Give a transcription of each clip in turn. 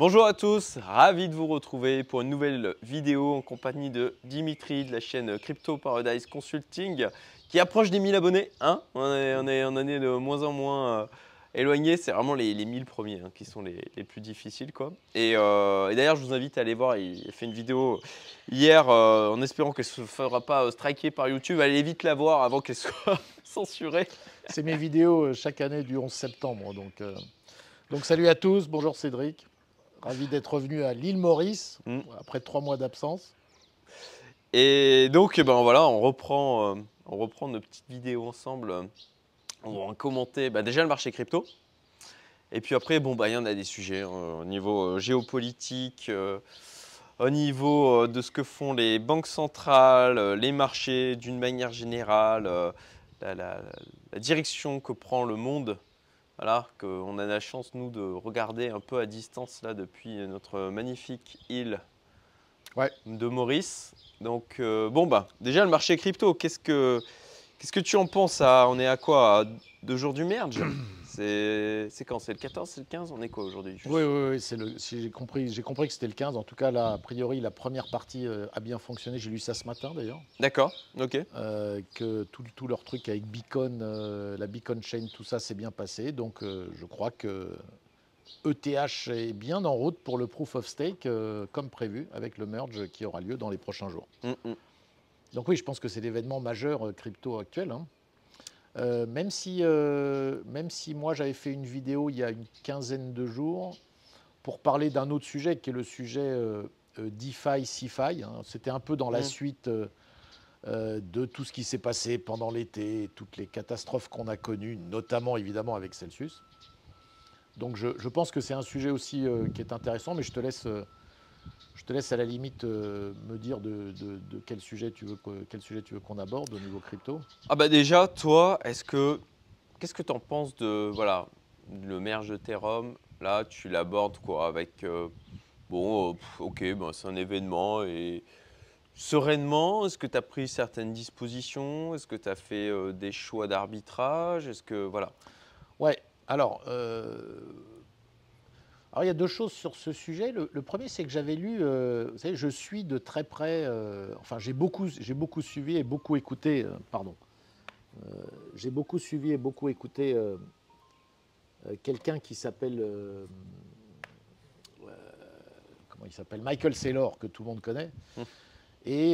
Bonjour à tous, ravi de vous retrouver pour une nouvelle vidéo en compagnie de Dimitri de la chaîne Crypto Paradise Consulting qui approche des 1000 abonnés. Hein, on en est de moins en moins éloigné, c'est vraiment les 1000 premiers hein, qui sont les plus difficiles, quoi. Et d'ailleurs, je vous invite à aller voir, il fait une vidéo hier en espérant qu'elle ne se fera pas striker par YouTube. Allez vite la voir avant qu'elle soit censurée. C'est mes vidéos chaque année du 11 septembre. Donc salut à tous, bonjour Cédric. Ravi d'être revenu à l'île Maurice, après 3 mois d'absence. Et donc, ben voilà, on reprend nos petites vidéos ensemble. On va commenter déjà le marché crypto. Et puis après, bon, y en a des sujets au niveau géopolitique, au niveau de ce que font les banques centrales, les marchés d'une manière générale, la direction que prend le monde. Voilà, qu'on a la chance, nous, de regarder un peu à distance, là, depuis notre magnifique île de Maurice. Donc, déjà, le marché crypto, qu'est-ce que tu en penses à, on est à quoi, à 2 jours du merge? C'est quand? C'est le 14, c'est le 15? On est quoi aujourd'hui? Oui, si j'ai compris que c'était le 15. En tout cas, là, a priori, la première partie a bien fonctionné. J'ai lu ça ce matin, d'ailleurs. D'accord, ok. Que tout leur truc avec Beacon, la Beacon Chain, tout ça s'est bien passé. Donc, je crois que ETH est bien en route pour le Proof of Stake, comme prévu, avec le merge qui aura lieu dans les prochains jours. Donc oui, je pense que c'est l'événement majeur crypto actuel, hein. Même si moi j'avais fait une vidéo il y a une quinzaine de jours pour parler d'un autre sujet qui est le sujet DeFi, CeFi, hein. C'était un peu dans la suite de tout ce qui s'est passé pendant l'été, toutes les catastrophes qu'on a connues, notamment évidemment avec Celsius. Donc je pense que c'est un sujet aussi qui est intéressant, mais je te laisse à la limite me dire de quel sujet tu veux qu'on aborde au niveau crypto. Ah bah déjà, toi, qu'est-ce que tu en penses de le merge de Ethereum? Là, tu l'abordes quoi avec c'est un événement et sereinement, est-ce que tu as pris certaines dispositions? Est-ce que tu as fait des choix d'arbitrage? Est-ce que Ouais, alors il y a 2 choses sur ce sujet. Le premier, c'est que j'avais lu, vous savez, je suis de très près, j'ai beaucoup suivi et beaucoup écouté, quelqu'un qui s'appelle, comment il s'appelle, Michael Saylor, que tout le monde connaît. Et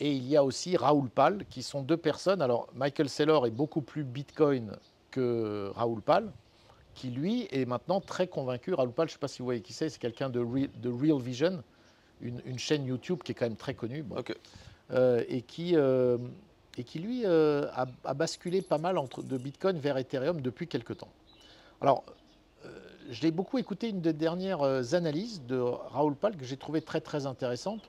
il y a aussi Raoul Pal, qui sont 2 personnes. Alors, Michael Saylor est beaucoup plus Bitcoin que Raoul Pal, qui lui est maintenant très convaincu. Raoul Pal, je ne sais pas si vous voyez qui c'est quelqu'un de Real Vision, une chaîne YouTube qui est quand même très connue, et qui lui a basculé pas mal de Bitcoin vers Ethereum depuis quelques temps. Alors, j'ai beaucoup écouté une des dernières analyses de Raoul Pal que j'ai trouvée très très intéressante.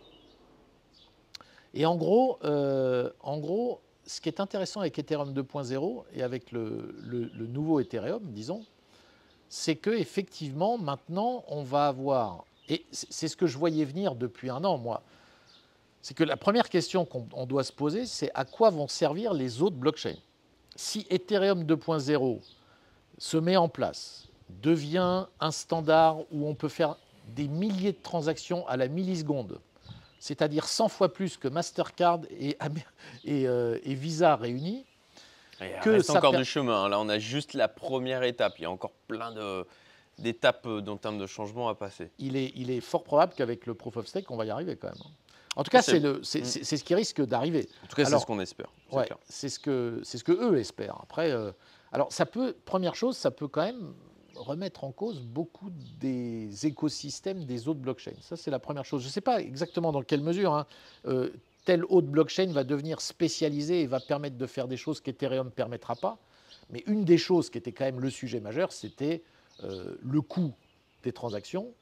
Et en gros, ce qui est intéressant avec Ethereum 2.0 et avec le nouveau Ethereum, disons, c'est qu'effectivement, maintenant, on va avoir, et c'est ce que je voyais venir depuis 1 an, moi, c'est que la première question qu'on doit se poser, c'est à quoi vont servir les autres blockchains? Si Ethereum 2.0 se met en place, devient un standard où on peut faire des milliers de transactions à la milliseconde, c'est-à-dire 100 fois plus que Mastercard et Visa réunis, il reste encore du chemin. Là, on a juste la première étape. Il y a encore plein d'étapes en termes de changement à passer. Il est fort probable qu'avec le Proof of Stake, on va y arriver quand même. En tout cas, c'est ce qui risque d'arriver. En tout cas, c'est ce qu'on espère. Ouais, c'est ce que eux espèrent. Après, alors ça peut. Première chose, ça peut quand même remettre en cause beaucoup des écosystèmes des autres blockchains. Ça, c'est la première chose. Je ne sais pas exactement dans quelle mesure. Hein, telle autre blockchain va devenir spécialisée et va permettre de faire des choses qu'Ethereum ne permettra pas. Mais une des choses qui était quand même le sujet majeur, c'était le coût des transactions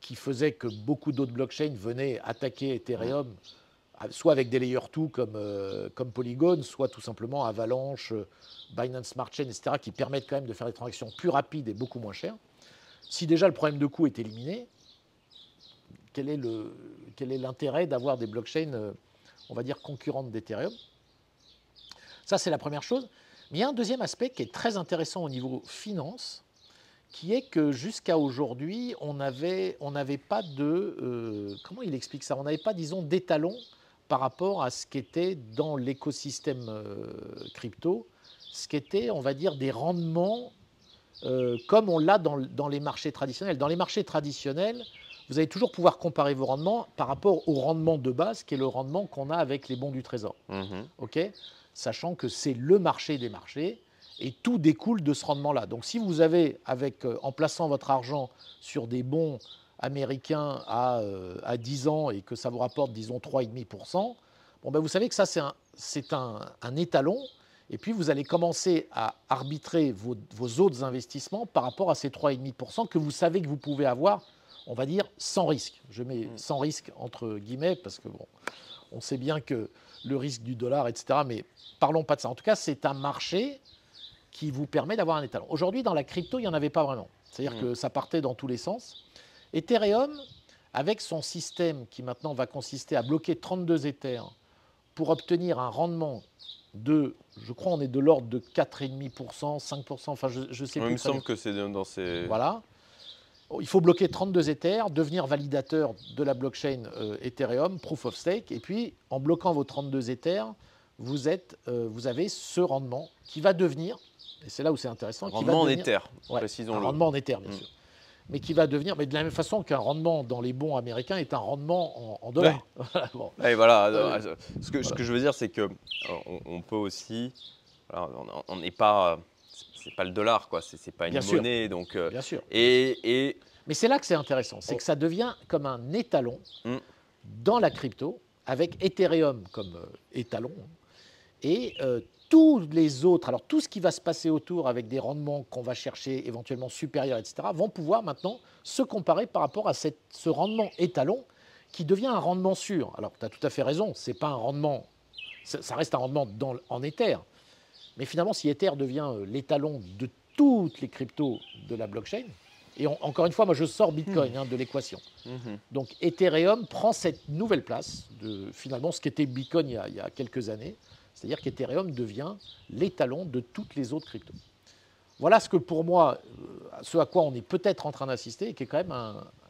qui faisait que beaucoup d'autres blockchains venaient attaquer Ethereum, soit avec des Layer 2 comme Polygon, soit tout simplement Avalanche, Binance Smart Chain, etc., qui permettent quand même de faire des transactions plus rapides et beaucoup moins chères. Si déjà le problème de coût est éliminé, quel est l'intérêt d'avoir des blockchains, on va dire, concurrentes d'Ethereum? Ça, c'est la première chose. Mais il y a un deuxième aspect qui est très intéressant au niveau finance, qui est que jusqu'à aujourd'hui, on n'avait pas de... comment il explique ça? On n'avait pas, disons, d'étalon par rapport à ce qu'était dans l'écosystème crypto, ce qu'était, on va dire, des rendements comme on l'a dans les marchés traditionnels. Dans les marchés traditionnels, vous allez toujours pouvoir comparer vos rendements par rapport au rendement de base, qui est le rendement qu'on a avec les bons du Trésor. Mmh. Okay, sachant que c'est le marché des marchés et tout découle de ce rendement-là. Donc si vous avez, en plaçant votre argent sur des bons américains à 10 ans et que ça vous rapporte, disons, 3,5%, bon, ben, vous savez que ça, c'est un étalon. Et puis, vous allez commencer à arbitrer vos autres investissements par rapport à ces 3,5% que vous savez que vous pouvez avoir, on va dire, sans risque. Je mets sans risque entre guillemets parce que, bon, on sait bien que le risque du dollar, etc. Mais parlons pas de ça. En tout cas, c'est un marché qui vous permet d'avoir un étalon. Aujourd'hui, dans la crypto, il n'y en avait pas vraiment. C'est-à-dire que ça partait dans tous les sens. Ethereum, avec son système qui maintenant va consister à bloquer 32 Ethers pour obtenir un rendement de, je crois, on est de l'ordre de 4,5%, 5%, enfin, je sais plus. Il me semble que c'est dans ces… Voilà. Il faut bloquer 32 Ethers, devenir validateur de la blockchain Ethereum, Proof of Stake. Et puis, en bloquant vos 32 Ethers, vous avez ce rendement qui va devenir… Et c'est là où c'est intéressant. Rendement en Ether, précisons-le. Un rendement en Ether, bien sûr. Mais qui va devenir, mais de la même façon qu'un rendement dans les bons américains est un rendement en dollars. Ouais. Bon. Et voilà, ce que je veux dire, c'est que on peut aussi, voilà, on n'est pas, c'est pas le dollar, quoi, c'est pas une monnaie, donc. Bien sûr. Mais c'est là que c'est intéressant, c'est que ça devient comme un étalon dans la crypto, avec Ethereum comme étalon et tous les autres, alors tout ce qui va se passer autour avec des rendements qu'on va chercher éventuellement supérieurs, etc., vont pouvoir maintenant se comparer par rapport à ce rendement étalon qui devient un rendement sûr. Alors, tu as tout à fait raison, c'est pas un rendement, ça reste un rendement en Ether. Mais finalement, si Ether devient l'étalon de toutes les cryptos de la blockchain, et encore une fois, moi je sors Bitcoin de l'équation. Donc Ethereum prend cette nouvelle place de finalement ce qu'était Bitcoin il y a quelques années. C'est-à-dire qu'Ethereum devient l'étalon de toutes les autres cryptos. Voilà ce que pour moi, ce à quoi on est peut-être en train d'assister et qui est quand même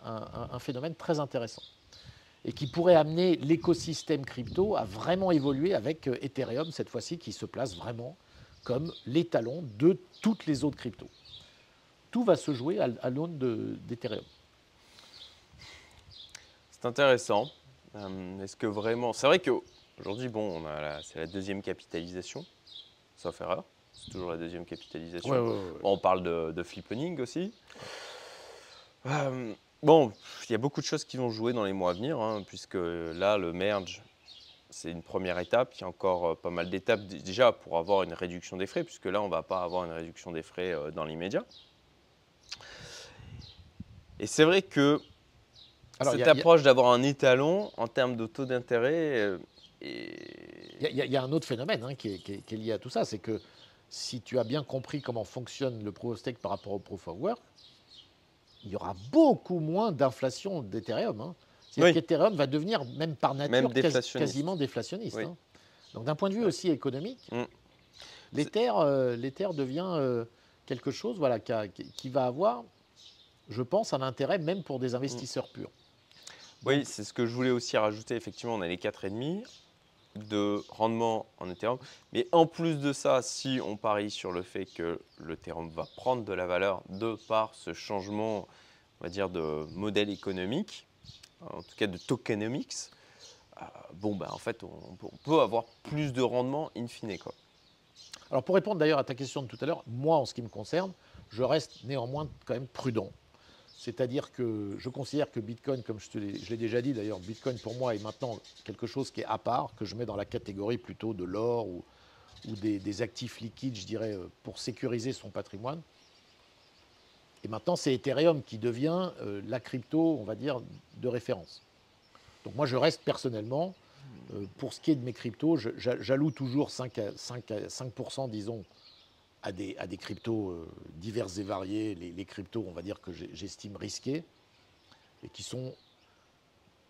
un phénomène très intéressant et qui pourrait amener l'écosystème crypto à vraiment évoluer avec Ethereum, cette fois-ci, qui se place vraiment comme l'étalon de toutes les autres cryptos. Tout va se jouer à l'aune d'Ethereum. C'est intéressant. Est-ce que vraiment… C'est vrai que… Aujourd'hui, bon, c'est la deuxième capitalisation, sauf erreur. C'est toujours la deuxième capitalisation. Ouais, ouais, ouais. On parle de flip-earning aussi. Bon, il y a beaucoup de choses qui vont jouer dans les mois à venir, hein, puisque là, le merge, c'est une première étape. Il y a encore pas mal d'étapes déjà pour avoir une réduction des frais, puisque là, on ne va pas avoir une réduction des frais dans l'immédiat. Et c'est vrai que cette approche d'avoir un étalon en termes de taux d'intérêt… Il y a un autre phénomène hein, qui est lié à tout ça, c'est que si tu as bien compris comment fonctionne le Proof of Stake par rapport au Proof of Work, il y aura beaucoup moins d'inflation d'Ethereum. Hein. C'est-à-dire qu'Ethereum va devenir, même par nature, même déflationniste. Quasiment déflationniste. Oui. Hein. Donc d'un point de vue aussi économique, l'Ether devient quelque chose voilà, qui va avoir, je pense, un intérêt même pour des investisseurs purs. Oui, c'est ce que je voulais aussi rajouter. Effectivement, on a les 4,5 de rendement en Ethereum. Mais en plus de ça, si on parie sur le fait que l'Ethereum va prendre de la valeur de par ce changement, on va dire, de modèle économique, en tout cas de tokenomics, bon, bah, en fait, on peut avoir plus de rendement in fine, quoi. Alors, pour répondre d'ailleurs à ta question de tout à l'heure, moi, en ce qui me concerne, je reste néanmoins quand même prudent. C'est-à-dire que je considère que Bitcoin, comme je l'ai déjà dit d'ailleurs, Bitcoin pour moi est maintenant quelque chose qui est à part, que je mets dans la catégorie plutôt de l'or ou des actifs liquides, je dirais, pour sécuriser son patrimoine. Et maintenant, c'est Ethereum qui devient la crypto, on va dire, de référence. Donc moi, je reste personnellement, pour ce qui est de mes cryptos, j'alloue toujours 5%, disons, à des cryptos diverses et variées, les cryptos, on va dire, que j'estime risqués, et qui sont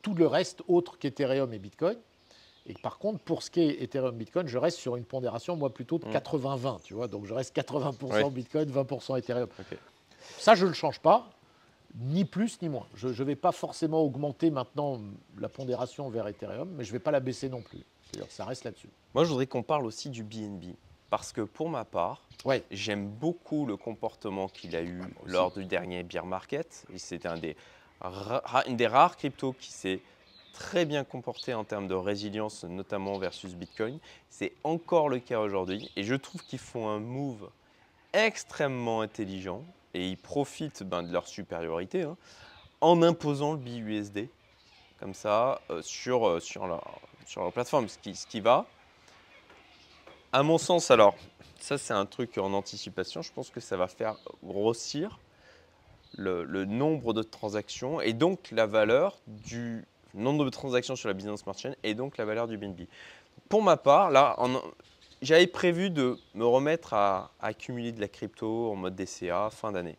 tout le reste autre qu'Ethereum et Bitcoin. Et par contre, pour ce qui est Ethereum Bitcoin, je reste sur une pondération, moi, plutôt de 80-20, tu vois. Donc, je reste 80% Bitcoin, 20% Ethereum. Okay. Ça, je ne le change pas, ni plus ni moins. Je ne vais pas forcément augmenter maintenant la pondération vers Ethereum, mais je ne vais pas la baisser non plus. C'est-à-dire que ça reste là-dessus. Moi, je voudrais qu'on parle aussi du BNB. Parce que pour ma part, ouais, j'aime beaucoup le comportement qu'il a eu lors du dernier bear market. C'était une des rares cryptos qui s'est très bien comporté en termes de résilience, notamment versus Bitcoin. C'est encore le cas aujourd'hui. Et je trouve qu'ils font un move extrêmement intelligent et ils profitent de leur supériorité en imposant le BUSD comme ça sur leur plateforme. Ce qui va… À mon sens, alors, ça c'est un truc en anticipation, je pense que ça va faire grossir le nombre de transactions et donc la valeur du nombre de transactions sur la Binance Smart Chain et donc la valeur du BNB. Pour ma part, là, j'avais prévu de me remettre à accumuler de la crypto en mode DCA fin d'année.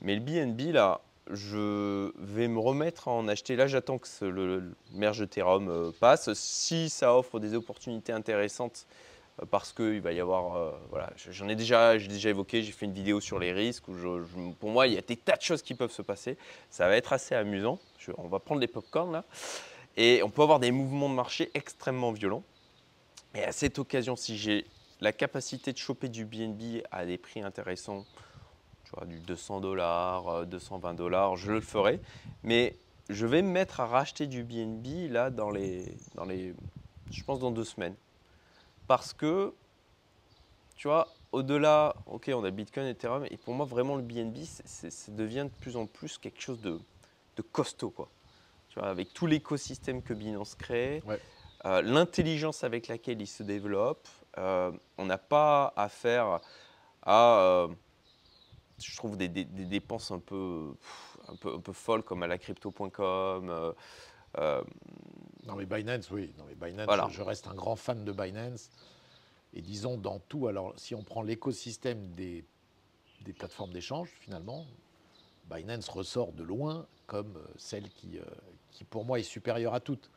Mais le BNB, là, je vais me remettre à en acheter. Là, j'attends que le merge Ethereum passe. Si ça offre des opportunités intéressantes, parce qu'il va y avoir… voilà, j'ai déjà évoqué, j'ai fait une vidéo sur les risques. Où pour moi, il y a des tas de choses qui peuvent se passer. Ça va être assez amusant. On va prendre des pop-corn là. Et on peut avoir des mouvements de marché extrêmement violents. Et à cette occasion, si j'ai la capacité de choper du BNB à des prix intéressants, du $200, $220, je le ferai. Mais je vais me mettre à racheter du BNB là je pense dans 2 semaines. Parce que, tu vois, au-delà, ok, on a Bitcoin, Ethereum, et pour moi, vraiment, le BNB, ça devient de plus en plus quelque chose de costaud, quoi. Tu vois, avec tout l'écosystème que Binance crée, ouais, l'intelligence avec laquelle il se développe, on n'a pas affaire à… je trouve des dépenses un peu folles comme à la Crypto.com. Non mais Binance, oui. Non mais Binance, voilà. Je reste un grand fan de Binance. Et disons dans tout, alors si on prend l'écosystème des plateformes d'échange, finalement, Binance ressort de loin comme celle qui pour moi est supérieure à toutes.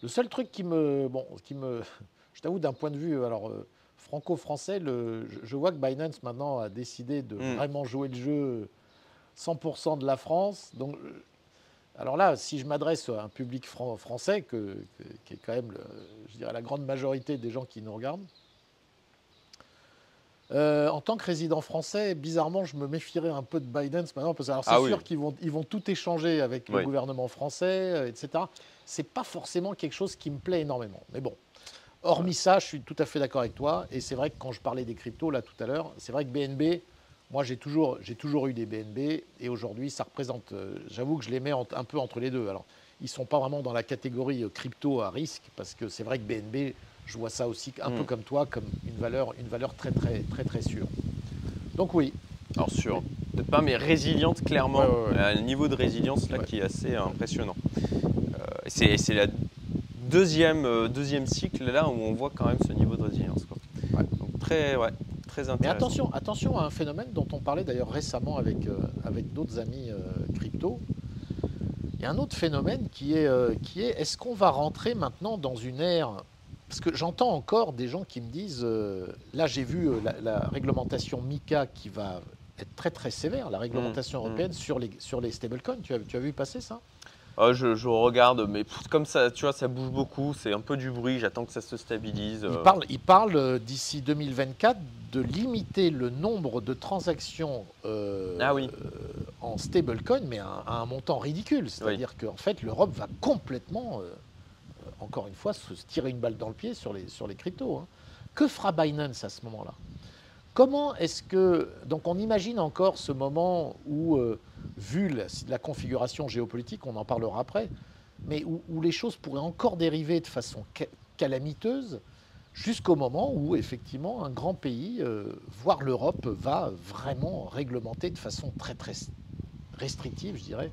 Le seul truc qui me je t'avoue d'un point de vue… alors. Franco-français, je vois que Binance maintenant a décidé de vraiment jouer le jeu 100% de la France. Donc, alors là, si je m'adresse à un public français, qui est quand même, je dirais, la grande majorité des gens qui nous regardent, en tant que résident français, bizarrement, je me méfierais un peu de Binance maintenant, parce que c'est sûr qu'ils vont tout échanger avec le gouvernement français, etc. C'est pas forcément quelque chose qui me plaît énormément, mais bon. Hormis ça, je suis tout à fait d'accord avec toi. Et c'est vrai que quand je parlais des cryptos, là, tout à l'heure, c'est vrai que BNB, moi, j'ai toujours eu des BNB. Et aujourd'hui, ça représente… j'avoue que je les mets un peu entre les deux. Alors, ils ne sont pas vraiment dans la catégorie crypto à risque, parce que c'est vrai que BNB, je vois ça aussi un peu comme toi, comme une valeur très, très, très, très sûre. Donc oui. Alors sûre, peut-être pas, mais résiliente, clairement. Un niveau de résilience, là, qui est assez impressionnant. C'est la… Deuxième cycle, là où on voit quand même ce niveau de résilience, quoi. Ouais. Donc très intéressant. Mais attention à un phénomène dont on parlait d'ailleurs récemment avec d'autres amis crypto. Il y a un autre phénomène qui est est-ce qu'on va rentrer maintenant dans une ère… Parce que j'entends encore des gens qui me disent… là, j'ai vu la réglementation MICA qui va être très très sévère, la réglementation européenne sur les stablecoins. Tu as vu passer ça ? Je regarde, mais comme ça, tu vois, ça bouge beaucoup, c'est un peu du bruit, j'attends que ça se stabilise. Il parle d'ici 2024 de limiter le nombre de transactions en stablecoin, mais à un montant ridicule. C'est-à-dire qu'en fait, l'Europe va complètement, encore une fois, se tirer une balle dans le pied sur les cryptos. Hein. Que fera Binance à ce moment-là ? Comment est-ce que… Donc on imagine encore ce moment où, vu la configuration géopolitique, on en parlera après, mais où les choses pourraient encore dériver de façon calamiteuse jusqu'au moment où effectivement un grand pays, voire l'Europe, va vraiment réglementer de façon très très restrictive, je dirais,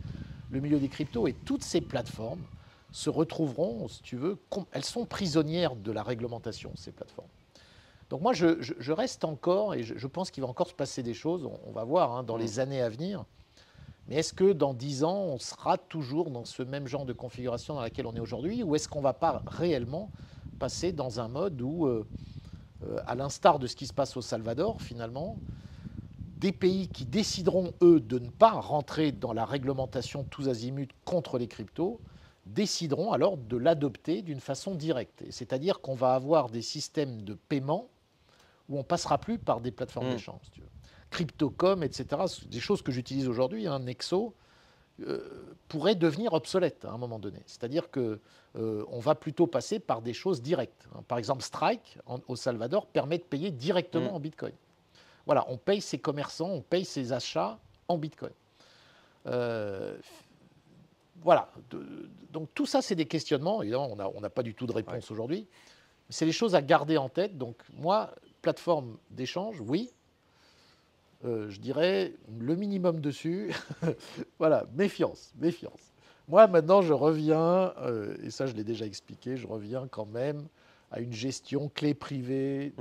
le milieu des cryptos. Et toutes ces plateformes se retrouveront, si tu veux, elles sont prisonnières de la réglementation, ces plateformes. Donc moi, je reste encore, et je pense qu'il va encore se passer des choses, on va voir hein, dans les années à venir, mais est-ce que dans 10 ans, on sera toujours dans ce même genre de configuration dans laquelle on est aujourd'hui, ou est-ce qu'on ne va pas réellement passer dans un mode où, à l'instar de ce qui se passe au Salvador, finalement, des pays qui décideront, eux, de ne pas rentrer dans la réglementation tous azimuts contre les cryptos, décideront alors de l'adopter d'une façon directe. C'est-à-dire qu'on va avoir des systèmes de paiement où on ne passera plus par des plateformes d'échange. Si tu veux. Crypto.com, etc., des choses que j'utilise aujourd'hui, hein, Nexo, pourrait devenir obsolète à un moment donné. C'est-à-dire qu'on va plutôt passer par des choses directes. Hein. Par exemple, Strike, au Salvador, permet de payer directement en Bitcoin. Voilà, on paye ses commerçants, on paye ses achats en Bitcoin. Voilà, donc tout ça, c'est des questionnements. Évidemment, on n'a pas du tout de réponse aujourd'hui. Mais c'est des choses à garder en tête. Donc moi, plateforme d'échange, oui. Je dirais le minimum dessus. Voilà, méfiance, méfiance. Moi, maintenant, je reviens, et ça, je l'ai déjà expliqué, je reviens quand même à une gestion clé privée.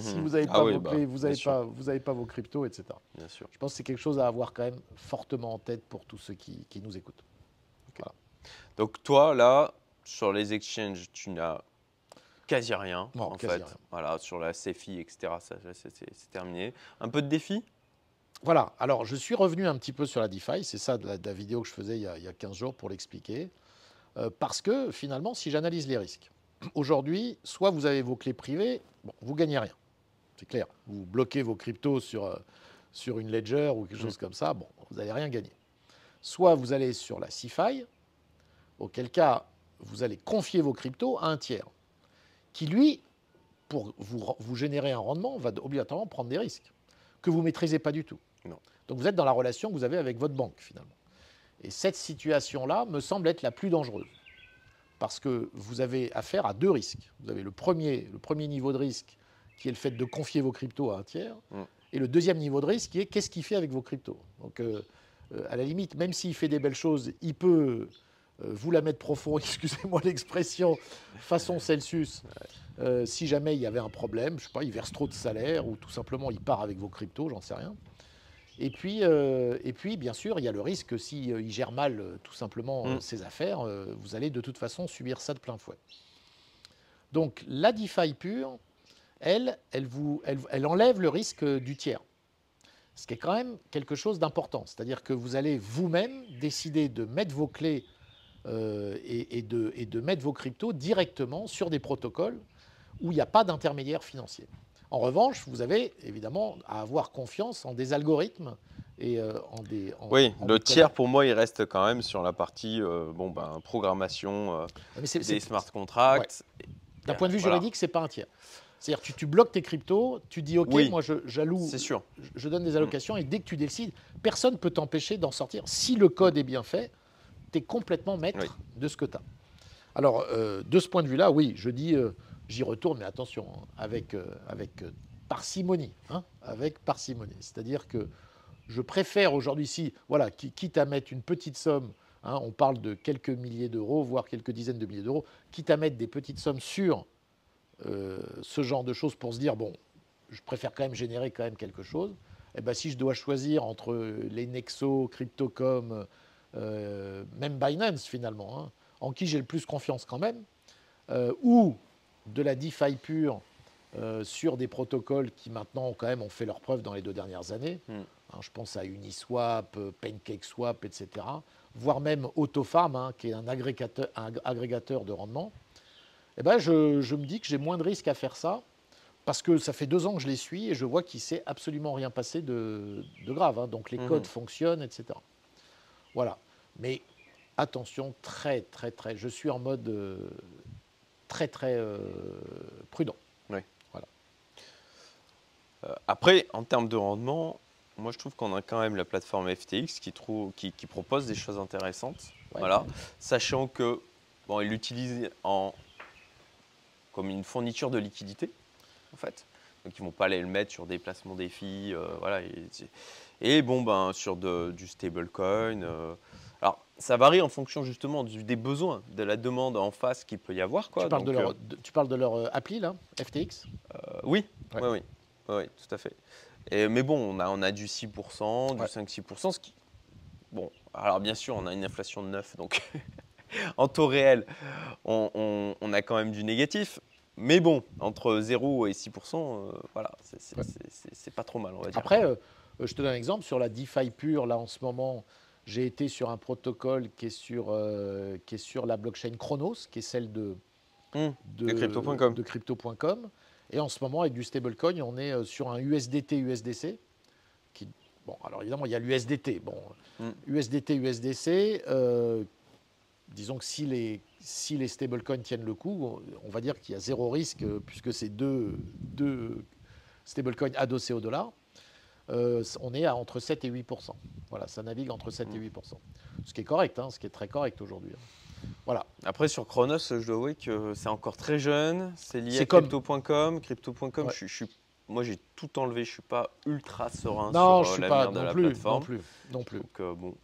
Si vous n'avez pas vos clés, vous n'avez pas vos cryptos, etc. Bien sûr. Je pense que c'est quelque chose à avoir quand même fortement en tête pour tous ceux qui nous écoutent. Okay. Voilà. Donc toi, là, sur les exchanges, tu n'as quasi rien, non, en fait. Rien. Voilà, sur la CFI, etc., c'est terminé. Un peu de défi ? Voilà. Alors, je suis revenu un petit peu sur la DeFi. C'est ça, de la vidéo que je faisais il y a 15 jours pour l'expliquer. Parce que, finalement, si j'analyse les risques, aujourd'hui, soit vous avez vos clés privées, bon, vous ne gagnez rien, c'est clair. Vous bloquez vos cryptos sur une ledger ou quelque chose comme ça, bon, vous n'allez rien gagner. Soit vous allez sur la CeFi, auquel cas, vous allez confier vos cryptos à un tiers qui, lui, pour vous générer un rendement, va obligatoirement prendre des risques que vous ne maîtrisez pas du tout. Non. Donc, vous êtes dans la relation que vous avez avec votre banque, finalement. Et cette situation-là me semble être la plus dangereuse. Parce que vous avez affaire à deux risques. Vous avez le premier niveau de risque qui est le fait de confier vos cryptos à un tiers, et le deuxième niveau de risque qui est qu'est-ce qu'il fait avec vos cryptos. Donc, à la limite, même s'il fait des belles choses, il peut vous la mettre profond, excusez-moi l'expression, façon Celsius. Si jamais il y avait un problème, je sais pas, il verse trop de salaire ou tout simplement il part avec vos cryptos, j'en sais rien. Et puis, bien sûr, il y a le risque que s'il gère mal tout simplement ses affaires, vous allez de toute façon subir ça de plein fouet. Donc, la DeFi pure, elle enlève le risque du tiers. Ce qui est quand même quelque chose d'important. C'est-à-dire que vous allez vous-même décider de mettre vos clés et de mettre vos cryptos directement sur des protocoles où il n'y a pas d'intermédiaire financier. En revanche, vous avez évidemment à avoir confiance en des algorithmes et le tiers, pour moi, il reste quand même sur la partie programmation des smart contracts. Ouais. D'un point de vue juridique, ce n'est pas un tiers. C'est-à-dire que tu bloques tes cryptos, tu dis « Ok, moi, j'alloue, je donne des allocations » et dès que tu décides, personne ne peut t'empêcher d'en sortir. Si le code est bien fait, tu es complètement maître de ce que tu as. Alors, de ce point de vue-là, oui, je dis… J'y retourne, mais attention, avec parcimonie. Hein, avec parcimonie. C'est-à-dire que je préfère aujourd'hui, quitte à mettre une petite somme, hein, on parle de quelques milliers d'euros, voire quelques dizaines de milliers d'euros, quitte à mettre des petites sommes sur ce genre de choses pour se dire, bon, je préfère quand même générer quand même quelque chose. Et ben, si je dois choisir entre les Nexo, Crypto.com, même Binance finalement, hein, en qui j'ai le plus confiance quand même, ou de la DeFi pure sur des protocoles qui maintenant quand même ont fait leur preuve dans les 2 dernières années. Hein, je pense à Uniswap, PancakeSwap, etc. Voire même Autofarm, hein, qui est un agrégateur de rendement. Eh ben, je me dis que j'ai moins de risques à faire ça parce que ça fait 2 ans que je les suis et je vois qu'il ne s'est absolument rien passé de grave. Hein, donc les codes fonctionnent, etc. Voilà. Mais attention, très, très, je suis en mode... très prudent. Oui. Voilà. Après, en termes de rendement, moi je trouve qu'on a quand même la plateforme FTX qui propose des choses intéressantes. Ouais. Voilà. Sachant que bon, ils l'utilisent comme une fourniture de liquidité, en fait. Donc ils ne vont pas aller le mettre sur des placements défis, voilà. Et bon, ben, sur du stablecoin. Alors, ça varie en fonction justement des besoins, de la demande en face qu'il peut y avoir, quoi. Tu parles de leur appli, là, FTX ? Oui, tout à fait. Mais bon, on a du 6%, du 5-6%, ce qui… Bon, alors bien sûr, on a une inflation de 9, donc en taux réel, on a quand même du négatif. Mais bon, entre 0 et 6%, voilà, c'est pas trop mal, on va dire. Après, Je te donne un exemple sur la DeFi pure. Là, en ce moment, j'ai été sur un protocole qui est sur la blockchain Chronos, qui est celle de Crypto.com. Et en ce moment, avec du stablecoin, on est sur un USDT-USDC. Bon, alors évidemment, il y a l'USDT. Bon, USDT-USDC, disons que si les stablecoins tiennent le coup, on va dire qu'il y a zéro risque, puisque c'est deux stablecoins adossés au dollar. On est à entre 7 et 8%. Voilà, ça navigue entre 7 et 8%. Ce qui est correct, hein, ce qui est très correct aujourd'hui. Voilà. Après, sur Chronos, je dois avouer que c'est encore très jeune. C'est lié à Crypto.com. Crypto.com, ouais. Moi, j'ai tout enlevé. Je ne suis pas ultra serein sur l'avenir de la plateforme. Non plus. Donc, bon,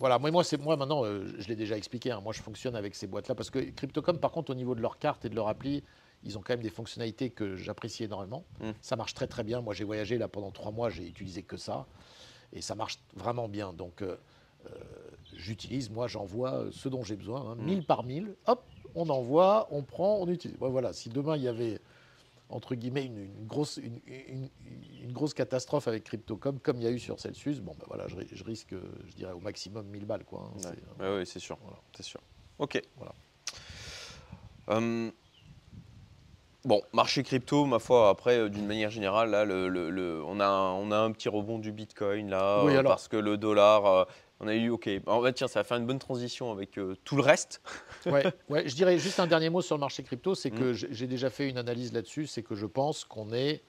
voilà, moi maintenant, je l'ai déjà expliqué, hein, moi, je fonctionne avec ces boîtes-là. Parce que Crypto.com, par contre, au niveau de leur carte et de leur appli, ils ont quand même des fonctionnalités que j'apprécie énormément. Ça marche très, très bien. Moi, j'ai voyagé là pendant 3 mois. J'ai utilisé que ça. Et ça marche vraiment bien. Donc, j'utilise, moi, j'envoie ce dont j'ai besoin. 1000 par 1000. Hop, on envoie, on prend, on utilise. Ouais, voilà, si demain, il y avait... entre guillemets, une grosse catastrophe avec Crypto.com, comme il y a eu sur Celsius, bon, ben voilà, je risque, je dirais, au maximum 1000 balles. Quoi, hein, ouais. Oui, c'est sûr. Voilà. C'est sûr. OK. Voilà. Bon, marché crypto, ma foi, après, d'une manière générale, là, on a un petit rebond du Bitcoin, là, oui, alors, parce que le dollar… on a eu, OK, en fait, tiens, ça va faire une bonne transition avec tout le reste. Ouais, je dirais juste un dernier mot sur le marché crypto, c'est que j'ai déjà fait une analyse là-dessus, c'est que je pense qu'on est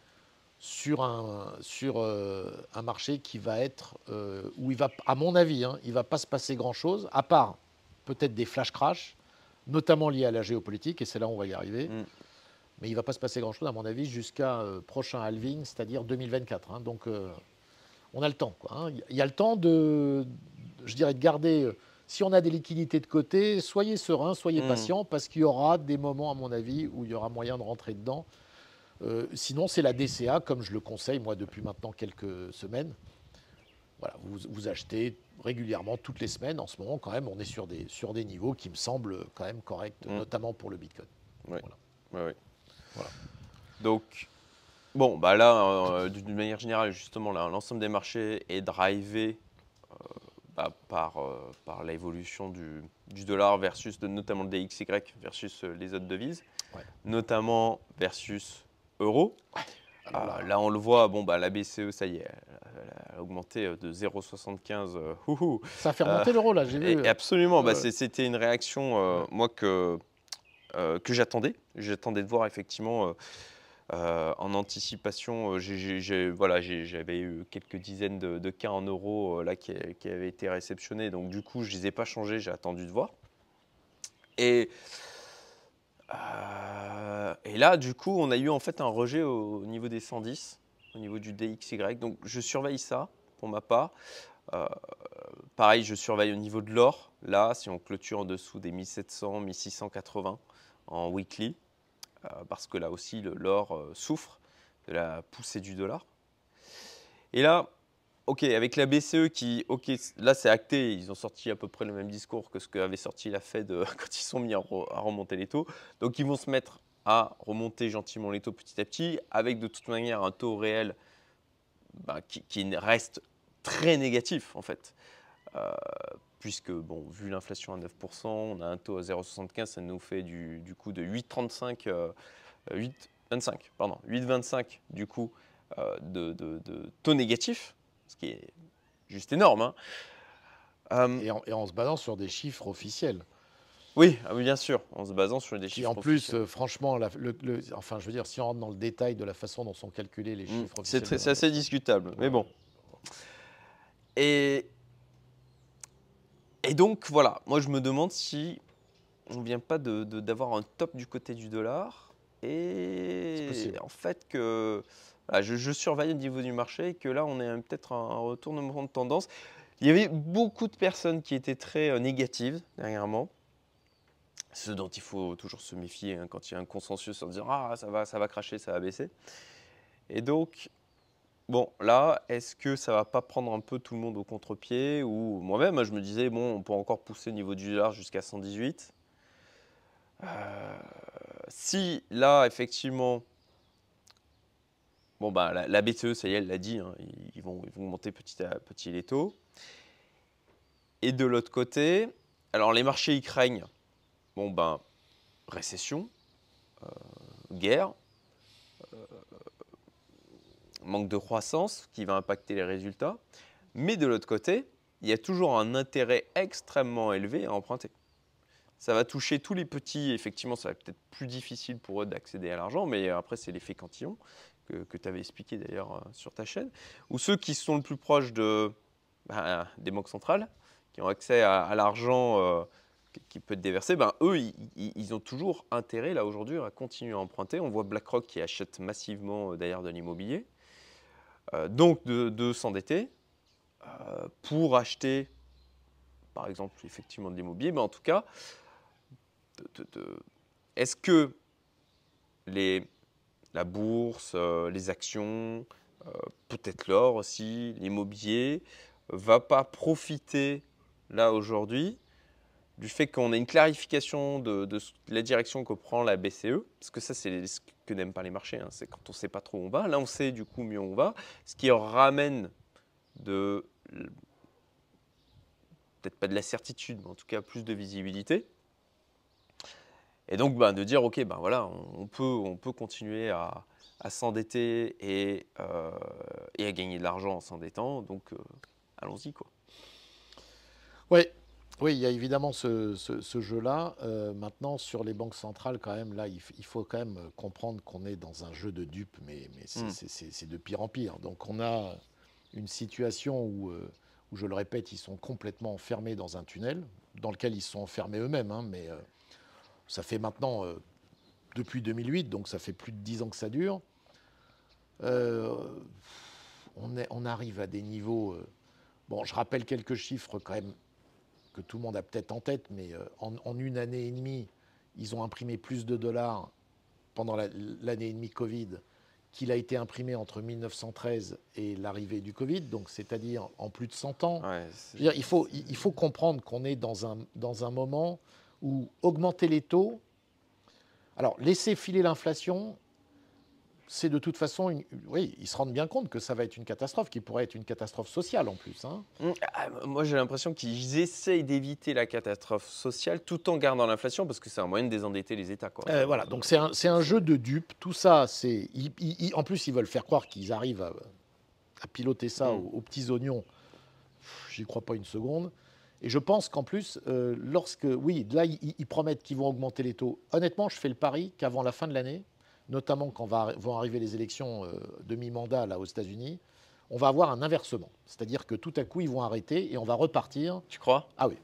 sur un marché qui va être, où il va, à mon avis, hein, il ne va pas se passer grand-chose, à part peut-être des flash crash, notamment liés à la géopolitique, et c'est là où on va y arriver. Mais il ne va pas se passer grand-chose, à mon avis, jusqu'à prochain halving, c'est-à-dire 2024. Hein, donc, on a le temps, quoi, hein. Il y a le temps de… Je dirais de garder, si on a des liquidités de côté, soyez serein, soyez patient, parce qu'il y aura des moments, à mon avis, où il y aura moyen de rentrer dedans. Sinon, c'est la DCA, comme je le conseille, moi, depuis maintenant quelques semaines. Voilà, vous achetez régulièrement toutes les semaines. En ce moment, quand même, on est sur des niveaux qui me semblent quand même corrects, notamment pour le Bitcoin. Oui. Voilà. Voilà. Donc… Bon, bah là, d'une manière générale, justement, l'ensemble des marchés est drivé par l'évolution du dollar versus notamment le DXY versus les autres devises, notamment versus euro. Là, on le voit, bon, bah, la BCE, ça y est, elle a augmenté de 0,75. Ça a fait remonter l'euro, là, j'ai vu. Absolument, bah, c'était une réaction, moi, que j'attendais. J'attendais de voir, effectivement… en anticipation, voilà, j'avais eu quelques dizaines de cas en euros là, qui avaient été réceptionnés. Donc, du coup, je ne les ai pas changés, j'ai attendu de voir. Et là, du coup, on a eu en fait un rejet au niveau des 110, au niveau du DXY. Donc, je surveille ça pour ma part. Pareil, je surveille au niveau de l'or. Là, si on clôture en dessous des 1700, 1680 en weekly. Parce que là aussi, l'or souffre de la poussée du dollar. Et là, OK, avec la BCE qui… OK, là, c'est acté. Ils ont sorti à peu près le même discours que ce qu'avait sorti la Fed quand ils sont mis à remonter les taux. Donc, ils vont se mettre à remonter gentiment les taux petit à petit, avec de toute manière un taux réel qui reste très négatif, en fait. Puisque, bon, vu l'inflation à 9%, on a un taux à 0,75, ça nous fait du coup de 8,35, 8,25, pardon, 8,25 du coup de taux négatif, ce qui est juste énorme, hein. Et en se basant sur des chiffres officiels. Oui, ah oui, bien sûr, en se basant sur des chiffres officiels. En plus, franchement, enfin, je veux dire, si on rentre dans le détail de la façon dont sont calculés les chiffres officiels… C'est assez discutable, mais bon. Et donc, voilà, moi, je me demande si on ne vient pas d'avoir un top du côté du dollar. Et en fait, que voilà, je surveille au niveau du marché et que là, on est peut-être un retournement de tendance. Il y avait beaucoup de personnes qui étaient très négatives dernièrement. Ce dont il faut toujours se méfier, hein, quand il y a un consensus en disant « Ah, ça va cracher, ça va baisser ». Et donc… Bon, là, est-ce que ça ne va pas prendre un peu tout le monde au contre-pied? Ou moi-même, je me disais, bon, on peut encore pousser au niveau du dollar jusqu'à 118. Si là, effectivement, Bon, bah, la BCE, ça y est, elle l'a dit, hein, ils vont monter petit à petit les taux. Et de l'autre côté, alors les marchés, ils craignent, bon, ben, récession, guerre, manque de croissance qui va impacter les résultats. Mais de l'autre côté, il y a toujours un intérêt extrêmement élevé à emprunter. Ça va toucher tous les petits, effectivement, ça va peut-être plus difficile pour eux d'accéder à l'argent, mais après, c'est l'effet cantillon que tu avais expliqué d'ailleurs sur ta chaîne, ou ceux qui sont le plus proches de, ben, des banques centrales, qui ont accès à l'argent qui peut être déversé, ben, eux, ils ont toujours intérêt, là, aujourd'hui, à continuer à emprunter. On voit BlackRock qui achète massivement d'ailleurs de l'immobilier, donc de s'endetter pour acheter, par exemple, effectivement de l'immobilier, mais en tout cas, est-ce que la bourse, les actions, peut-être l'or aussi, l'immobilier, va pas profiter là aujourd'hui du fait qu'on ait une clarification de la direction que prend la BCE, parce que ça, c'est ce que n'aiment pas les marchés, hein, c'est quand on ne sait pas trop où on va. Là, on sait du coup mieux où on va, ce qui ramène de, peut-être pas de la certitude, mais en tout cas plus de visibilité. Et donc, ben, de dire, OK, ben voilà, on peut continuer à s'endetter et à gagner de l'argent en s'endettant. Donc, allons-y, quoi. Oui, il y a évidemment ce jeu-là. Maintenant, sur les banques centrales, quand même, là, il faut quand même comprendre qu'on est dans un jeu de dupes, mais c'est de pire en pire. Donc, on a une situation où, je le répète, ils sont complètement enfermés dans un tunnel, dans lequel ils sont enfermés eux-mêmes, hein, mais... ça fait maintenant, depuis 2008, donc ça fait plus de 10 ans que ça dure. On arrive à des niveaux... bon, je rappelle quelques chiffres quand même que tout le monde a peut-être en tête, mais en une année et demie, ils ont imprimé plus de dollars pendant l'année et demie Covid qu'il a été imprimé entre 1913 et l'arrivée du Covid, donc c'est-à-dire en plus de 100 ans. Ouais, je veux dire, il faut comprendre qu'on est dans un moment... ou augmenter les taux. Alors, laisser filer l'inflation, c'est de toute façon... Oui, ils se rendent bien compte que ça va être une catastrophe, qui pourrait être une catastrophe sociale en plus, hein. Moi, j'ai l'impression qu'ils essayent d'éviter la catastrophe sociale tout en gardant l'inflation, parce que c'est un moyen de désendetter les États, quoi. Voilà, donc c'est un jeu de dupes. Tout ça, c'est... En plus, ils veulent faire croire qu'ils arrivent à piloter ça aux petits oignons. J'y crois pas une seconde. Et je pense qu'en plus, lorsque... Oui, là, ils promettent qu'ils vont augmenter les taux. Honnêtement, je fais le pari qu'avant la fin de l'année, notamment quand vont arriver les élections demi-mandat là aux États-Unis, on va avoir un inversement. C'est-à-dire que tout à coup, ils vont arrêter et on va repartir. Tu crois? Ah oui.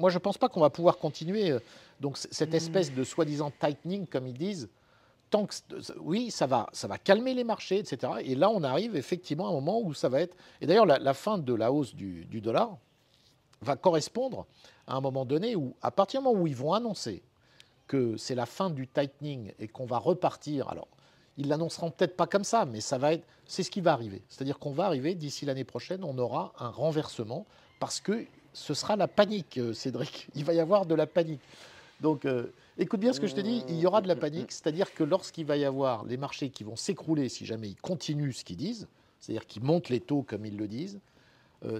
Moi, je pense pas qu'on va pouvoir continuer. Donc, cette espèce de soi-disant tightening, comme ils disent, tant que... Oui, ça va calmer les marchés, etc. Et là, on arrive effectivement à un moment où ça va être... Et d'ailleurs, la fin de la hausse du dollar... va correspondre à un moment donné où, à partir du moment où ils vont annoncer que c'est la fin du tightening et qu'on va repartir, alors ils l'annonceront peut-être pas comme ça, mais ça va être, c'est ce qui va arriver. C'est-à-dire qu'on va arriver d'ici l'année prochaine, on aura un renversement parce que ce sera la panique, Cédric. Il va y avoir de la panique. Donc, écoute bien ce que je te dis, il y aura de la panique, c'est-à-dire que lorsqu'il va y avoir les marchés qui vont s'écrouler si jamais ils continuent ce qu'ils disent, c'est-à-dire qu'ils montent les taux comme ils le disent,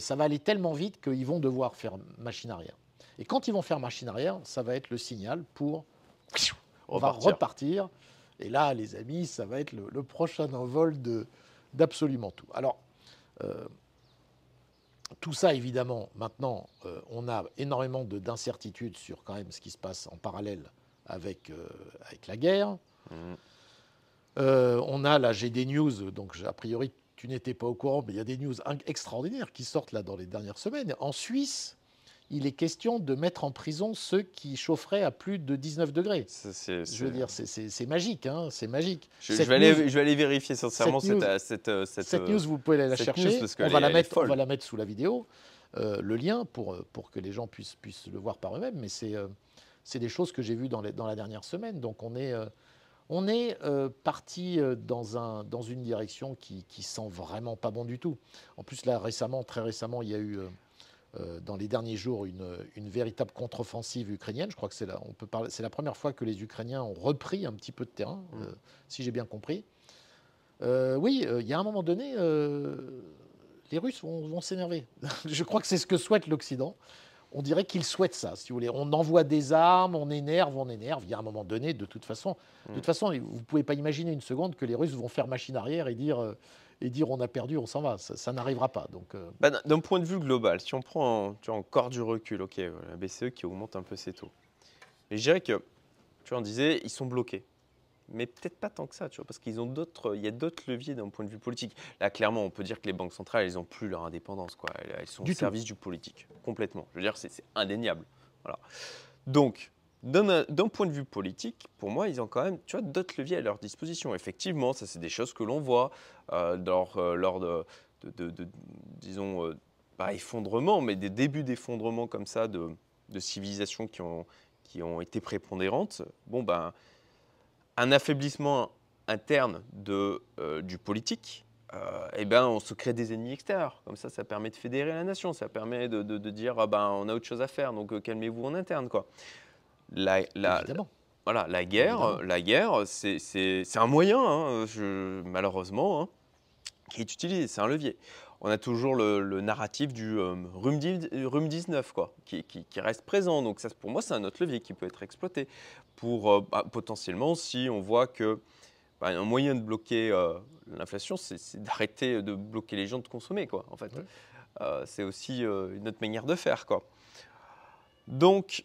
ça va aller tellement vite qu'ils vont devoir faire machine arrière. Et quand ils vont faire machine arrière, ça va être le signal pour... On va repartir. Et là, les amis, ça va être le prochain envol d'absolument tout. Alors, tout ça, évidemment, maintenant, on a énormément d'incertitudes sur quand même ce qui se passe en parallèle avec la guerre. On a, là, j'ai des news, donc a priori... Tu n'étais pas au courant, mais il y a des news extraordinaires qui sortent là dans les dernières semaines. En Suisse, il est question de mettre en prison ceux qui chaufferaient à plus de 19 degrés. Je veux dire, c'est magique, hein, c'est magique. Je vais aller vérifier sincèrement cette news, vous pouvez la chercher. On va la mettre sous la vidéo, le lien pour que les gens puissent le voir par eux-mêmes. Mais c'est des choses que j'ai vues dans la dernière semaine. Donc on est parti dans une direction qui sent vraiment pas bon du tout. En plus, là, très récemment, il y a eu, dans les derniers jours, une véritable contre-offensive ukrainienne. Je crois que c'est la première fois que les Ukrainiens ont repris un petit peu de terrain, si j'ai bien compris. Oui, il y a un moment donné, les Russes vont s'énerver. Je crois que c'est ce que souhaite l'Occident. On dirait qu'ils souhaitent ça, si vous voulez. On envoie des armes, on énerve. Il y a un moment donné, de toute façon, vous ne pouvez pas imaginer une seconde que les Russes vont faire machine arrière et dire... on a perdu, on s'en va, ça n'arrivera pas. D'un point de vue global, si on prend encore du recul, ok, voilà, la BCE qui augmente un peu ses taux. Mais je dirais que, on disait, ils sont bloqués. Mais peut-être pas tant que ça, parce qu'il y a d'autres leviers d'un point de vue politique. Là, clairement, on peut dire que les banques centrales, elles n'ont plus leur indépendance, quoi. Elles sont au service du politique, complètement. Je veux dire, c'est indéniable. Voilà. Donc, d'un point de vue politique, pour moi, ils ont quand même d'autres leviers à leur disposition. Effectivement, ça, c'est des choses que l'on voit lors de, disons, pas effondrement, mais des débuts d'effondrement comme ça de civilisations qui ont été prépondérantes. Bon, ben, un affaiblissement interne du politique, eh ben, on se crée des ennemis extérieurs. Comme ça, ça permet de fédérer la nation, ça permet de dire ah ben, on a autre chose à faire, donc calmez-vous en interne, quoi. Voilà, la guerre, c'est un moyen, hein, malheureusement, hein, qui est utilisé, c'est un levier. On a toujours le narratif du Rhume 19, quoi, qui reste présent. Donc ça, pour moi, c'est un autre levier qui peut être exploité pour potentiellement, si on voit que un moyen de bloquer l'inflation, c'est d'arrêter de bloquer les gens de consommer, quoi. En fait, oui. C'est aussi une autre manière de faire, quoi. Donc